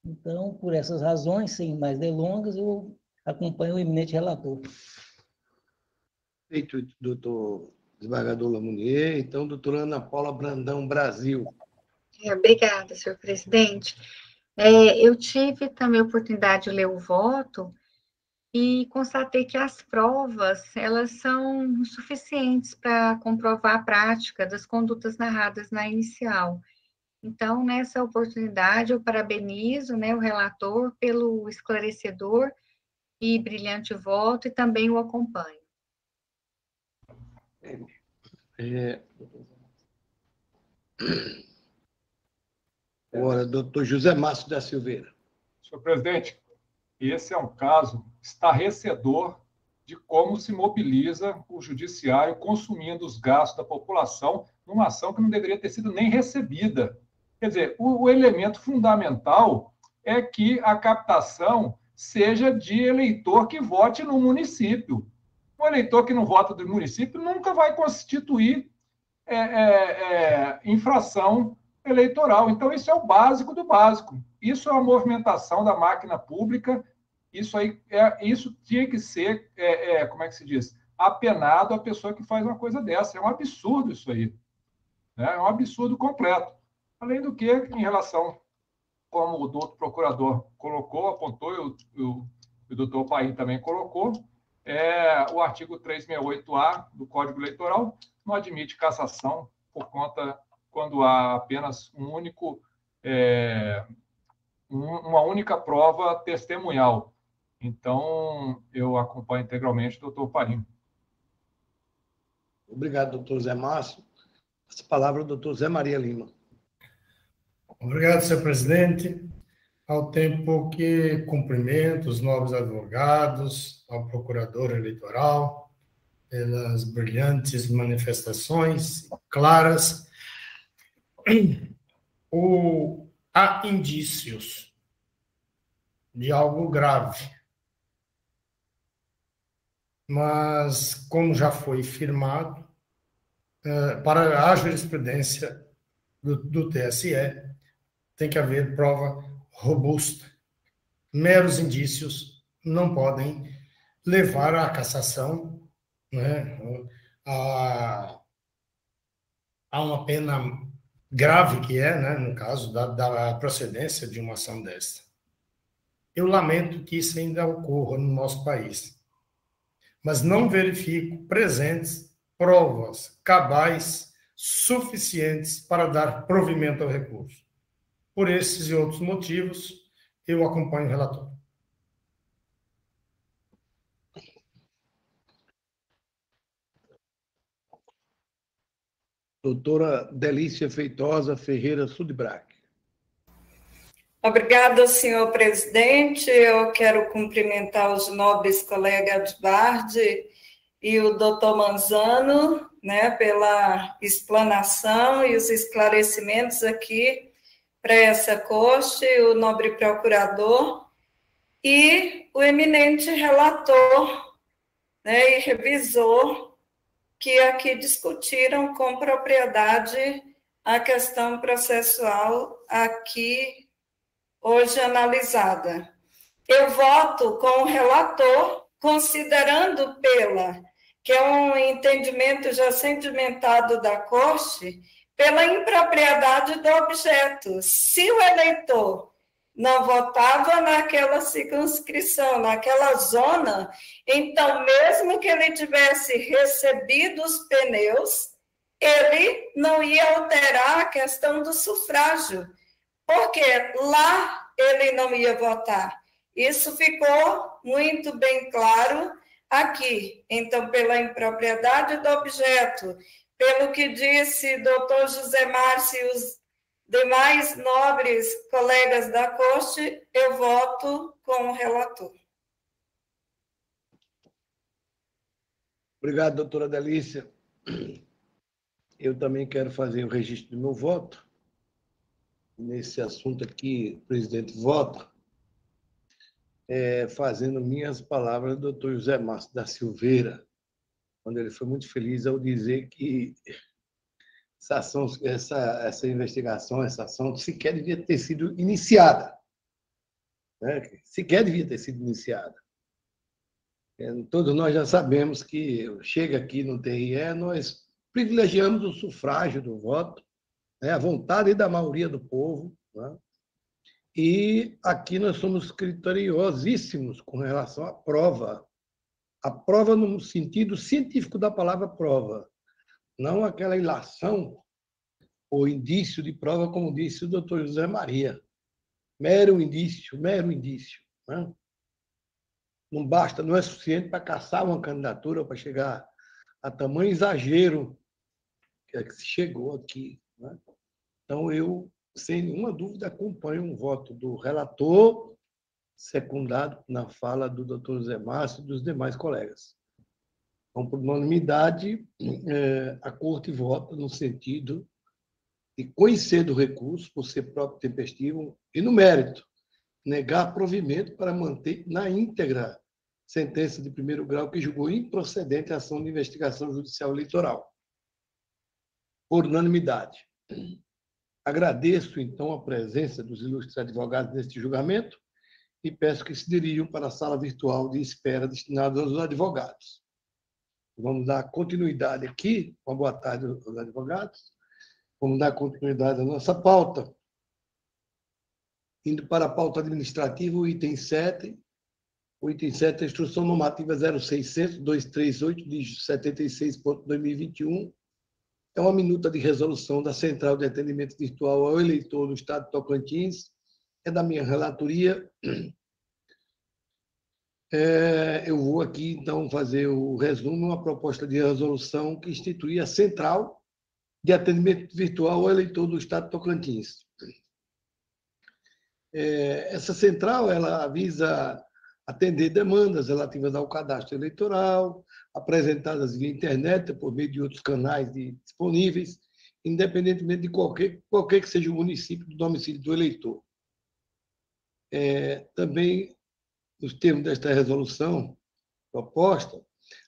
Então, por essas razões, sem mais delongas, eu acompanho o eminente relator. Feito, doutor desembargador Lamounier. Então, doutora Ana Paula Brandão Brasil. É, obrigada, senhor presidente. É, eu tive também a oportunidade de ler o voto e constatei que as provas, elas são suficientes para comprovar a prática das condutas narradas na inicial. Então, nessa oportunidade, eu parabenizo, né, o relator pelo esclarecedor e brilhante voto e também o acompanho. É... Agora, doutor José Márcio da Silveira. Senhor presidente, esse é um caso estarrecedor de como se mobiliza o judiciário consumindo os gastos da população numa ação que não deveria ter sido nem recebida. Quer dizer, o, o elemento fundamental é que a captação seja de eleitor que vote no município. O eleitor que não vota do município nunca vai constituir é, é, é, infração eleitoral. Então, isso é o básico do básico. Isso é a movimentação da máquina pública. Isso, aí é, isso tinha que ser, é, é, como é que se diz, apenado a pessoa que faz uma coisa dessa. É um absurdo isso aí. Né? É um absurdo completo. Além do que, em relação como o doutor procurador colocou, apontou, e o, o, o doutor Paim também colocou, é, o artigo trezentos e sessenta e oito A do Código Eleitoral não admite cassação por conta quando há apenas um único, é, um, uma única prova testemunhal. Então, eu acompanho integralmente o doutor Paim. Obrigado, doutor Zé Márcio. Essa palavra é o doutor Zé Maria Lima. Obrigado, senhor presidente. Ao tempo que cumprimento os nobres advogados, ao procurador eleitoral, pelas brilhantes manifestações claras, o, há indícios de algo grave. Mas, como já foi firmado, para a jurisprudência do, do T S E, tem que haver prova robusta. Meros indícios não podem levar à cassação, né, a, a uma pena grave que é, né, no caso da, da procedência de uma ação desta. Eu lamento que isso ainda ocorra no nosso país, mas não verifico presentes provas cabais suficientes para dar provimento ao recurso. Por esses e outros motivos, eu acompanho o relator. Doutora Delícia Feitosa Ferreira Sudbrac. Obrigada, senhor presidente. Eu quero cumprimentar os nobres colegas de Varde e o doutor Manzano, né, pela explanação e os esclarecimentos aqui para essa corte, o nobre procurador e o eminente relator, né, e revisor, que aqui discutiram com propriedade a questão processual aqui hoje analisada. Eu voto com o relator, considerando pela, que é um entendimento já sedimentado da corte, pela impropriedade do objeto. Se o eleitor não votava naquela circunscrição, naquela zona, então, mesmo que ele tivesse recebido os pneus, ele não ia alterar a questão do sufrágio, porque lá ele não ia votar. Isso ficou muito bem claro aqui. Então, pela impropriedade do objeto, pelo que disse doutor José Márcio e os demais nobres colegas da corte, eu voto com o relator. Obrigado, doutora Delícia. Eu também quero fazer o registro do meu voto nesse assunto aqui, o presidente vota, é, fazendo minhas palavras do doutor José Márcio da Silveira, quando ele foi muito feliz ao dizer que essa, ação, essa, essa investigação, essa ação, sequer devia ter sido iniciada. Né? Sequer devia ter sido iniciada. É, todos nós já sabemos que chega aqui no T R E, nós privilegiamos o sufrágio do voto, né, a vontade da maioria do povo, né? E aqui nós somos criteriosíssimos com relação à prova. A prova no sentido científico da palavra prova, não aquela ilação ou indício de prova, como disse o doutor José Maria. Mero indício, mero indício. Né? Não basta, não é suficiente para caçar uma candidatura, para chegar a tamanho exagero que é que se chegou aqui. Né? Então, eu, sem nenhuma dúvida, acompanho um voto do relator, secundado na fala do doutor Zé Márcio e dos demais colegas. Então, por unanimidade, é, a corte vota no sentido de conhecer do recurso, por ser próprio tempestivo, e no mérito, negar provimento para manter na íntegra sentença de primeiro grau que julgou improcedente a ação de investigação judicial eleitoral. Por unanimidade. Agradeço, então, a presença dos ilustres advogados neste julgamento e peço que se dirijam para a sala virtual de espera destinada aos advogados. Vamos dar continuidade aqui. Uma boa tarde aos advogados. Vamos dar continuidade à nossa pauta. Indo para a pauta administrativa, o item sete, o item sete, a instrução normativa zero seiscentos, duzentos e trinta e oito, de setenta e seis, dois mil e vinte e um, é uma minuta de resolução da Central de Atendimento Virtual ao Eleitor do Estado de Tocantins, é da minha relatoria. É, eu vou aqui, então, fazer o resumo, uma proposta de resolução que institui a Central de Atendimento Virtual ao Eleitor do Estado de Tocantins. É, essa central, ela visa atender demandas relativas ao cadastro eleitoral, apresentadas via internet, por meio de outros canais de, disponíveis, independentemente de qualquer, qualquer que seja o município do domicílio do eleitor. É, também, nos termos desta resolução proposta,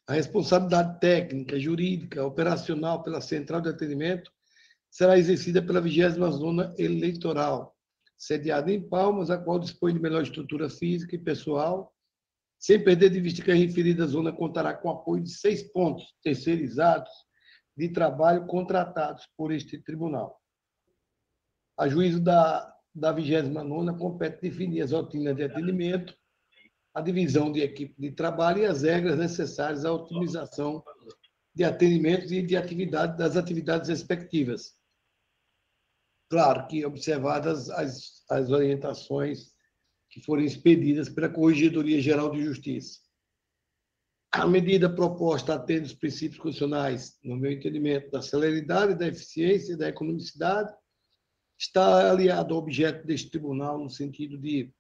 a responsabilidade técnica, jurídica, operacional pela central de atendimento será exercida pela vigésima Zona Eleitoral, sediada em Palmas, a qual dispõe de melhor estrutura física e pessoal, sem perder de vista que a referida zona contará com apoio de seis pontos terceirizados de trabalho contratados por este tribunal. A juízo da, da vigésima nona compete definir as rotinas de atendimento, a divisão de equipe de trabalho e as regras necessárias à otimização de atendimentos e de atividade, das atividades respectivas. Claro que observadas as, as orientações que foram expedidas pela Corregedoria Geral de Justiça. A medida proposta atende os princípios constitucionais, no meu entendimento, da celeridade, da eficiência e da economicidade, está aliado ao objeto deste tribunal no sentido de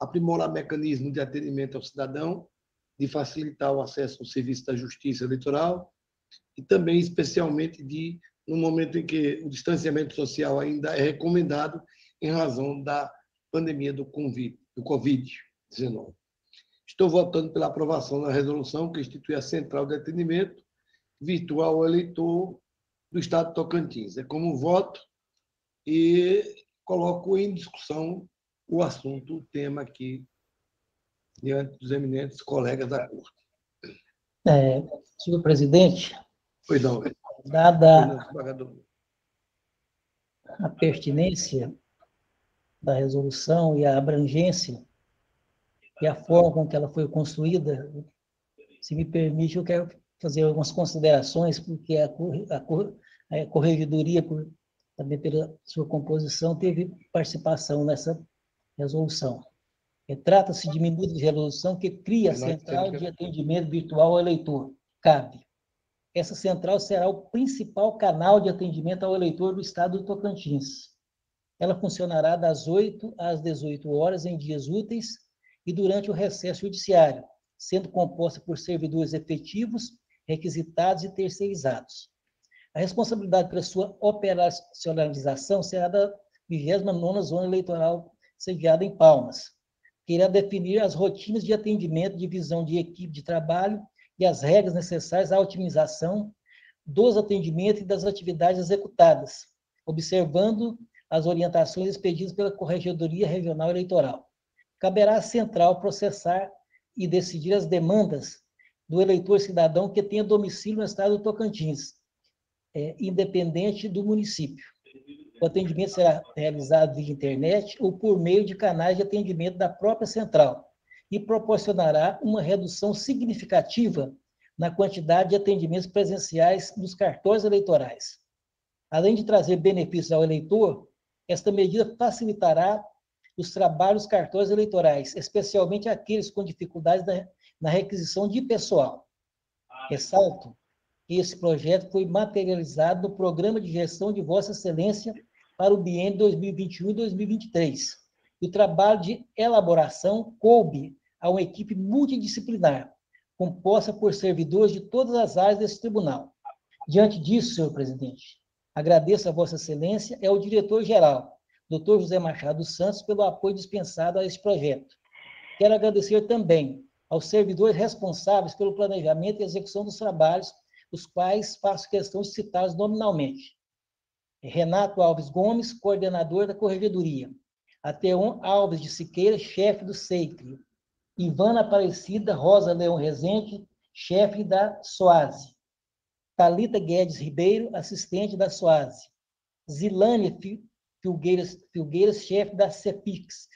aprimorar mecanismos de atendimento ao cidadão, de facilitar o acesso ao serviço da justiça eleitoral e também, especialmente, de no momento em que o distanciamento social ainda é recomendado em razão da pandemia do covid dezenove. Estou votando pela aprovação da resolução que institui a Central de Atendimento Virtual ao Eleitor do Estado de Tocantins. É como voto e coloco em discussão o assunto, o tema aqui, diante dos eminentes colegas da Corte. É, senhor presidente. Pois não, velho. Dada a pertinência da resolução e a abrangência e a forma com que ela foi construída, se me permite, eu quero fazer algumas considerações, porque a, a, a Corregedoria, também pela sua composição, teve participação nessa resolução. Trata-se de minuta de resolução que cria a Central de Atendimento Virtual ao Eleitor, CAB. Essa central será o principal canal de atendimento ao eleitor do Estado do Tocantins. Ela funcionará das oito às dezoito horas em dias úteis e durante o recesso judiciário, sendo composta por servidores efetivos, requisitados e terceirizados. A responsabilidade pela sua operacionalização será da vigésima nona Zona Eleitoral, sediada em Palmas, que irá definir as rotinas de atendimento, divisão de equipe de trabalho e as regras necessárias à otimização dos atendimentos e das atividades executadas, observando as orientações expedidas pela Corregedoria Regional Eleitoral. Caberá à Central processar e decidir as demandas do eleitor cidadão que tenha domicílio no Estado do Tocantins, é, independente do município. O atendimento será realizado via internet ou por meio de canais de atendimento da própria Central, e proporcionará uma redução significativa na quantidade de atendimentos presenciais nos cartórios eleitorais. Além de trazer benefícios ao eleitor, esta medida facilitará os trabalhos dos cartórios eleitorais, especialmente aqueles com dificuldades na requisição de pessoal. Ressalto que esse projeto foi materializado no Programa de Gestão de Vossa Excelência para o biênio dois mil e vinte e um e dois mil e vinte e três. E o trabalho de elaboração coube a uma equipe multidisciplinar, composta por servidores de todas as áreas desse tribunal. Diante disso, senhor presidente, agradeço a Vossa Excelência e ao diretor-geral, doutor José Machado Santos, pelo apoio dispensado a este projeto. Quero agradecer também aos servidores responsáveis pelo planejamento e execução dos trabalhos, os quais faço questão de citá-los nominalmente. Renato Alves Gomes, coordenador da Corregedoria. Ateon Alves de Siqueira, chefe do S E I C R I. Ivana Aparecida Rosa Leão Rezende, chefe da SOASE. Thalita Guedes Ribeiro, assistente da SOASE. Zilane Filgueiras, Filgueiras chefe da CEPIX,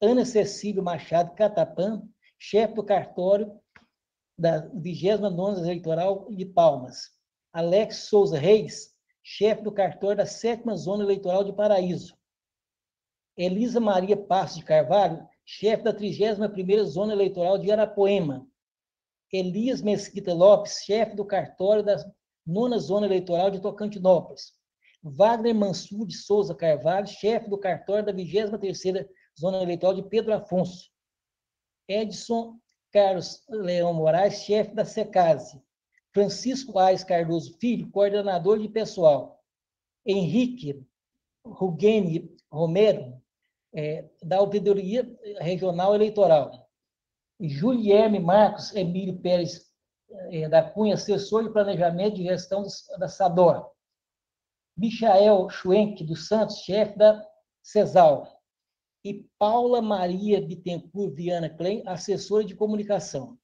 Ana Cecília Machado Catapã, chefe do cartório da vigésima nona eleitoral de Palmas. Alex Souza Reis, chefe do cartório da sétima zona eleitoral de Paraíso. Elisa Maria Passos de Carvalho, chefe da trigésima primeira zona eleitoral de Arapoema. Elias Mesquita Lopes, chefe do cartório da nona zona eleitoral de Tocantinópolis. Wagner Mansur de Souza Carvalho, chefe do cartório da vigésima terceira zona eleitoral de Pedro Afonso. Edson Carlos Leão Moraes, chefe da SECASE. Francisco Aires Cardoso Filho, coordenador de pessoal. Henrique Rugeni Romero, é, da Ouvidoria Regional Eleitoral. Julierme Marcos Emílio Pérez é, da Cunha, assessor de planejamento e gestão da SADOR. Michael Schwenk dos Santos, chefe da CESAL. E Paula Maria Bittencourt Viana Klein, assessora de comunicação.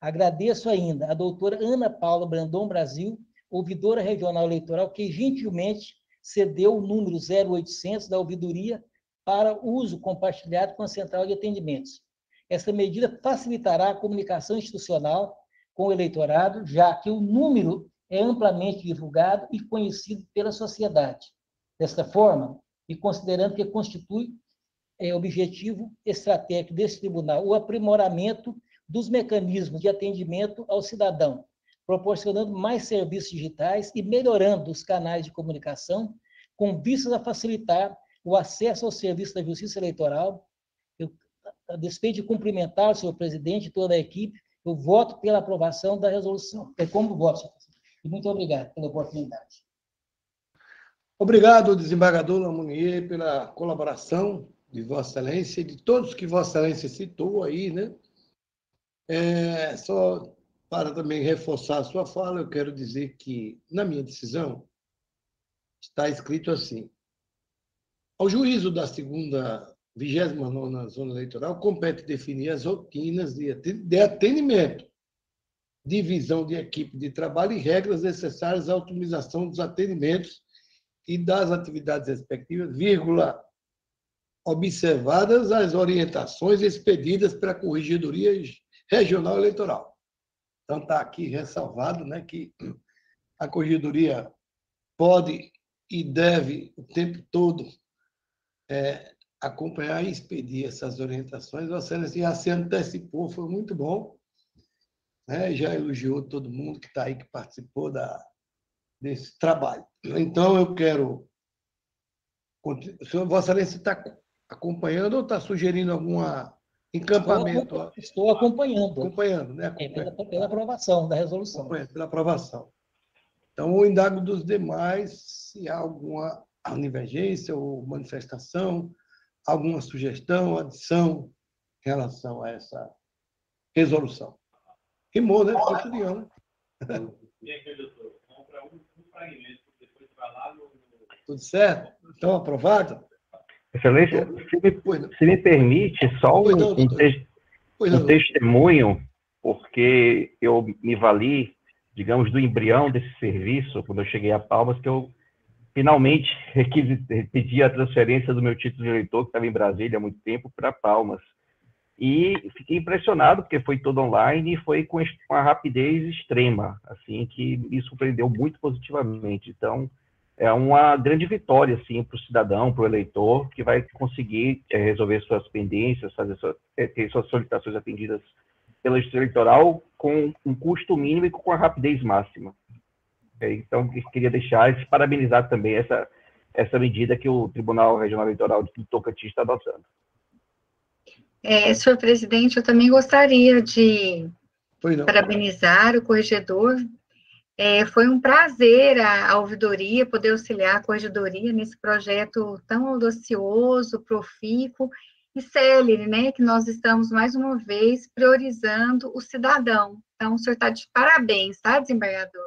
Agradeço ainda a doutora Ana Paula Brandão Brasil, ouvidora regional eleitoral, que gentilmente cedeu o número zero oitocentos da ouvidoria para uso compartilhado com a central de atendimentos. Essa medida facilitará a comunicação institucional com o eleitorado, já que o número é amplamente divulgado e conhecido pela sociedade. Desta forma, e considerando que constitui é, objetivo estratégico desse tribunal o aprimoramento dos mecanismos de atendimento ao cidadão, proporcionando mais serviços digitais e melhorando os canais de comunicação, com vistas a facilitar o acesso ao serviço da Justiça Eleitoral. Eu, a despeito de cumprimentar o senhor presidente e toda a equipe, eu voto pela aprovação da resolução. É como voto, senhor presidente. E muito obrigado pela oportunidade. Obrigado, desembargador Lamounier, pela colaboração de Vossa Excelência e de todos que Vossa Excelência citou aí, né? É, só para também reforçar a sua fala, eu quero dizer que, na minha decisão, está escrito assim: ao juízo da segunda, vigésima nona zona eleitoral, compete definir as rotinas de atendimento, divisão de equipe de trabalho e regras necessárias à otimização dos atendimentos e das atividades respectivas, vírgula, observadas as orientações expedidas pela Corregedoria Regional Eleitoral. Então, está aqui ressalvado, né, que a Corregedoria pode e deve o tempo todo é, acompanhar e expedir essas orientações. Você já se antecipou, foi muito bom, né? Já elogiou todo mundo que está aí, que participou da, desse trabalho. Então, eu quero... Vossa Excelência está acompanhando ou está sugerindo alguma... encampamento. Estou, estou acompanhando. Acompanhando, né? Acompanhando. É, pela, pela aprovação da resolução. Acompanhando, pela aprovação. Então, eu indago dos demais se há alguma divergência ou manifestação, alguma sugestão, adição em relação a essa resolução. Rimou, né? Foi tudo, né? Tudo certo? Então, aprovado? Excelência, se me, se me permite, só um, não, um, te, um testemunho, porque eu me vali, digamos, do embrião desse serviço, quando eu cheguei a Palmas, que eu finalmente pedi a transferência do meu título de eleitor, que estava em Brasília há muito tempo, para Palmas. E fiquei impressionado, porque foi todo online e foi com uma rapidez extrema, assim, que me surpreendeu muito positivamente. Então... é uma grande vitória, assim, para o cidadão, para o eleitor, que vai conseguir é, resolver suas pendências, fazer sua, é, ter suas solicitações atendidas pela justiça eleitoral com um custo mínimo e com a rapidez máxima. É, então, queria deixar e parabenizar também essa, essa medida que o Tribunal Regional Eleitoral de Tocantins está adotando. É, senhor presidente, eu também gostaria de parabenizar o corregedor. É, foi um prazer a, a ouvidoria, poder auxiliar a corregedoria nesse projeto tão audacioso, profícuo e célere, né, que nós estamos, mais uma vez, priorizando o cidadão. Então, o senhor está de parabéns, tá, desembargador?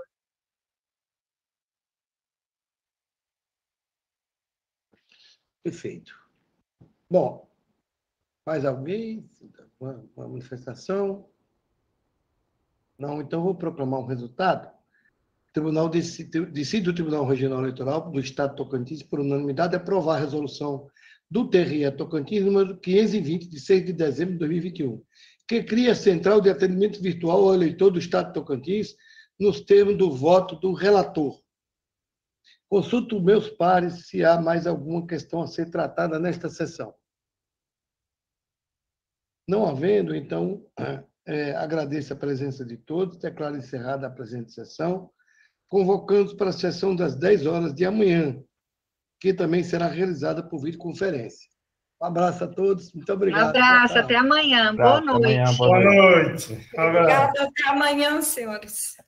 Perfeito. Bom, mais alguém? Uma, uma manifestação? Não, então vou proclamar um resultado. Tribunal decide, decide o Tribunal Regional Eleitoral do Estado de Tocantins, por unanimidade, aprovar a resolução do T R E Tocantins, número quinhentos e vinte, de seis de dezembro de dois mil e vinte e um, que cria a Central de Atendimento Virtual ao Eleitor do Estado de Tocantins, nos termos do voto do relator. Consulto meus pares se há mais alguma questão a ser tratada nesta sessão. Não havendo, então, é, agradeço a presença de todos, declaro encerrada a presente sessão, convocando-os para a sessão das dez horas de amanhã, que também será realizada por videoconferência. Um abraço a todos, muito obrigado. Um abraço, até amanhã. Boa noite. Boa noite. Boa noite. Obrigada, até amanhã, senhores.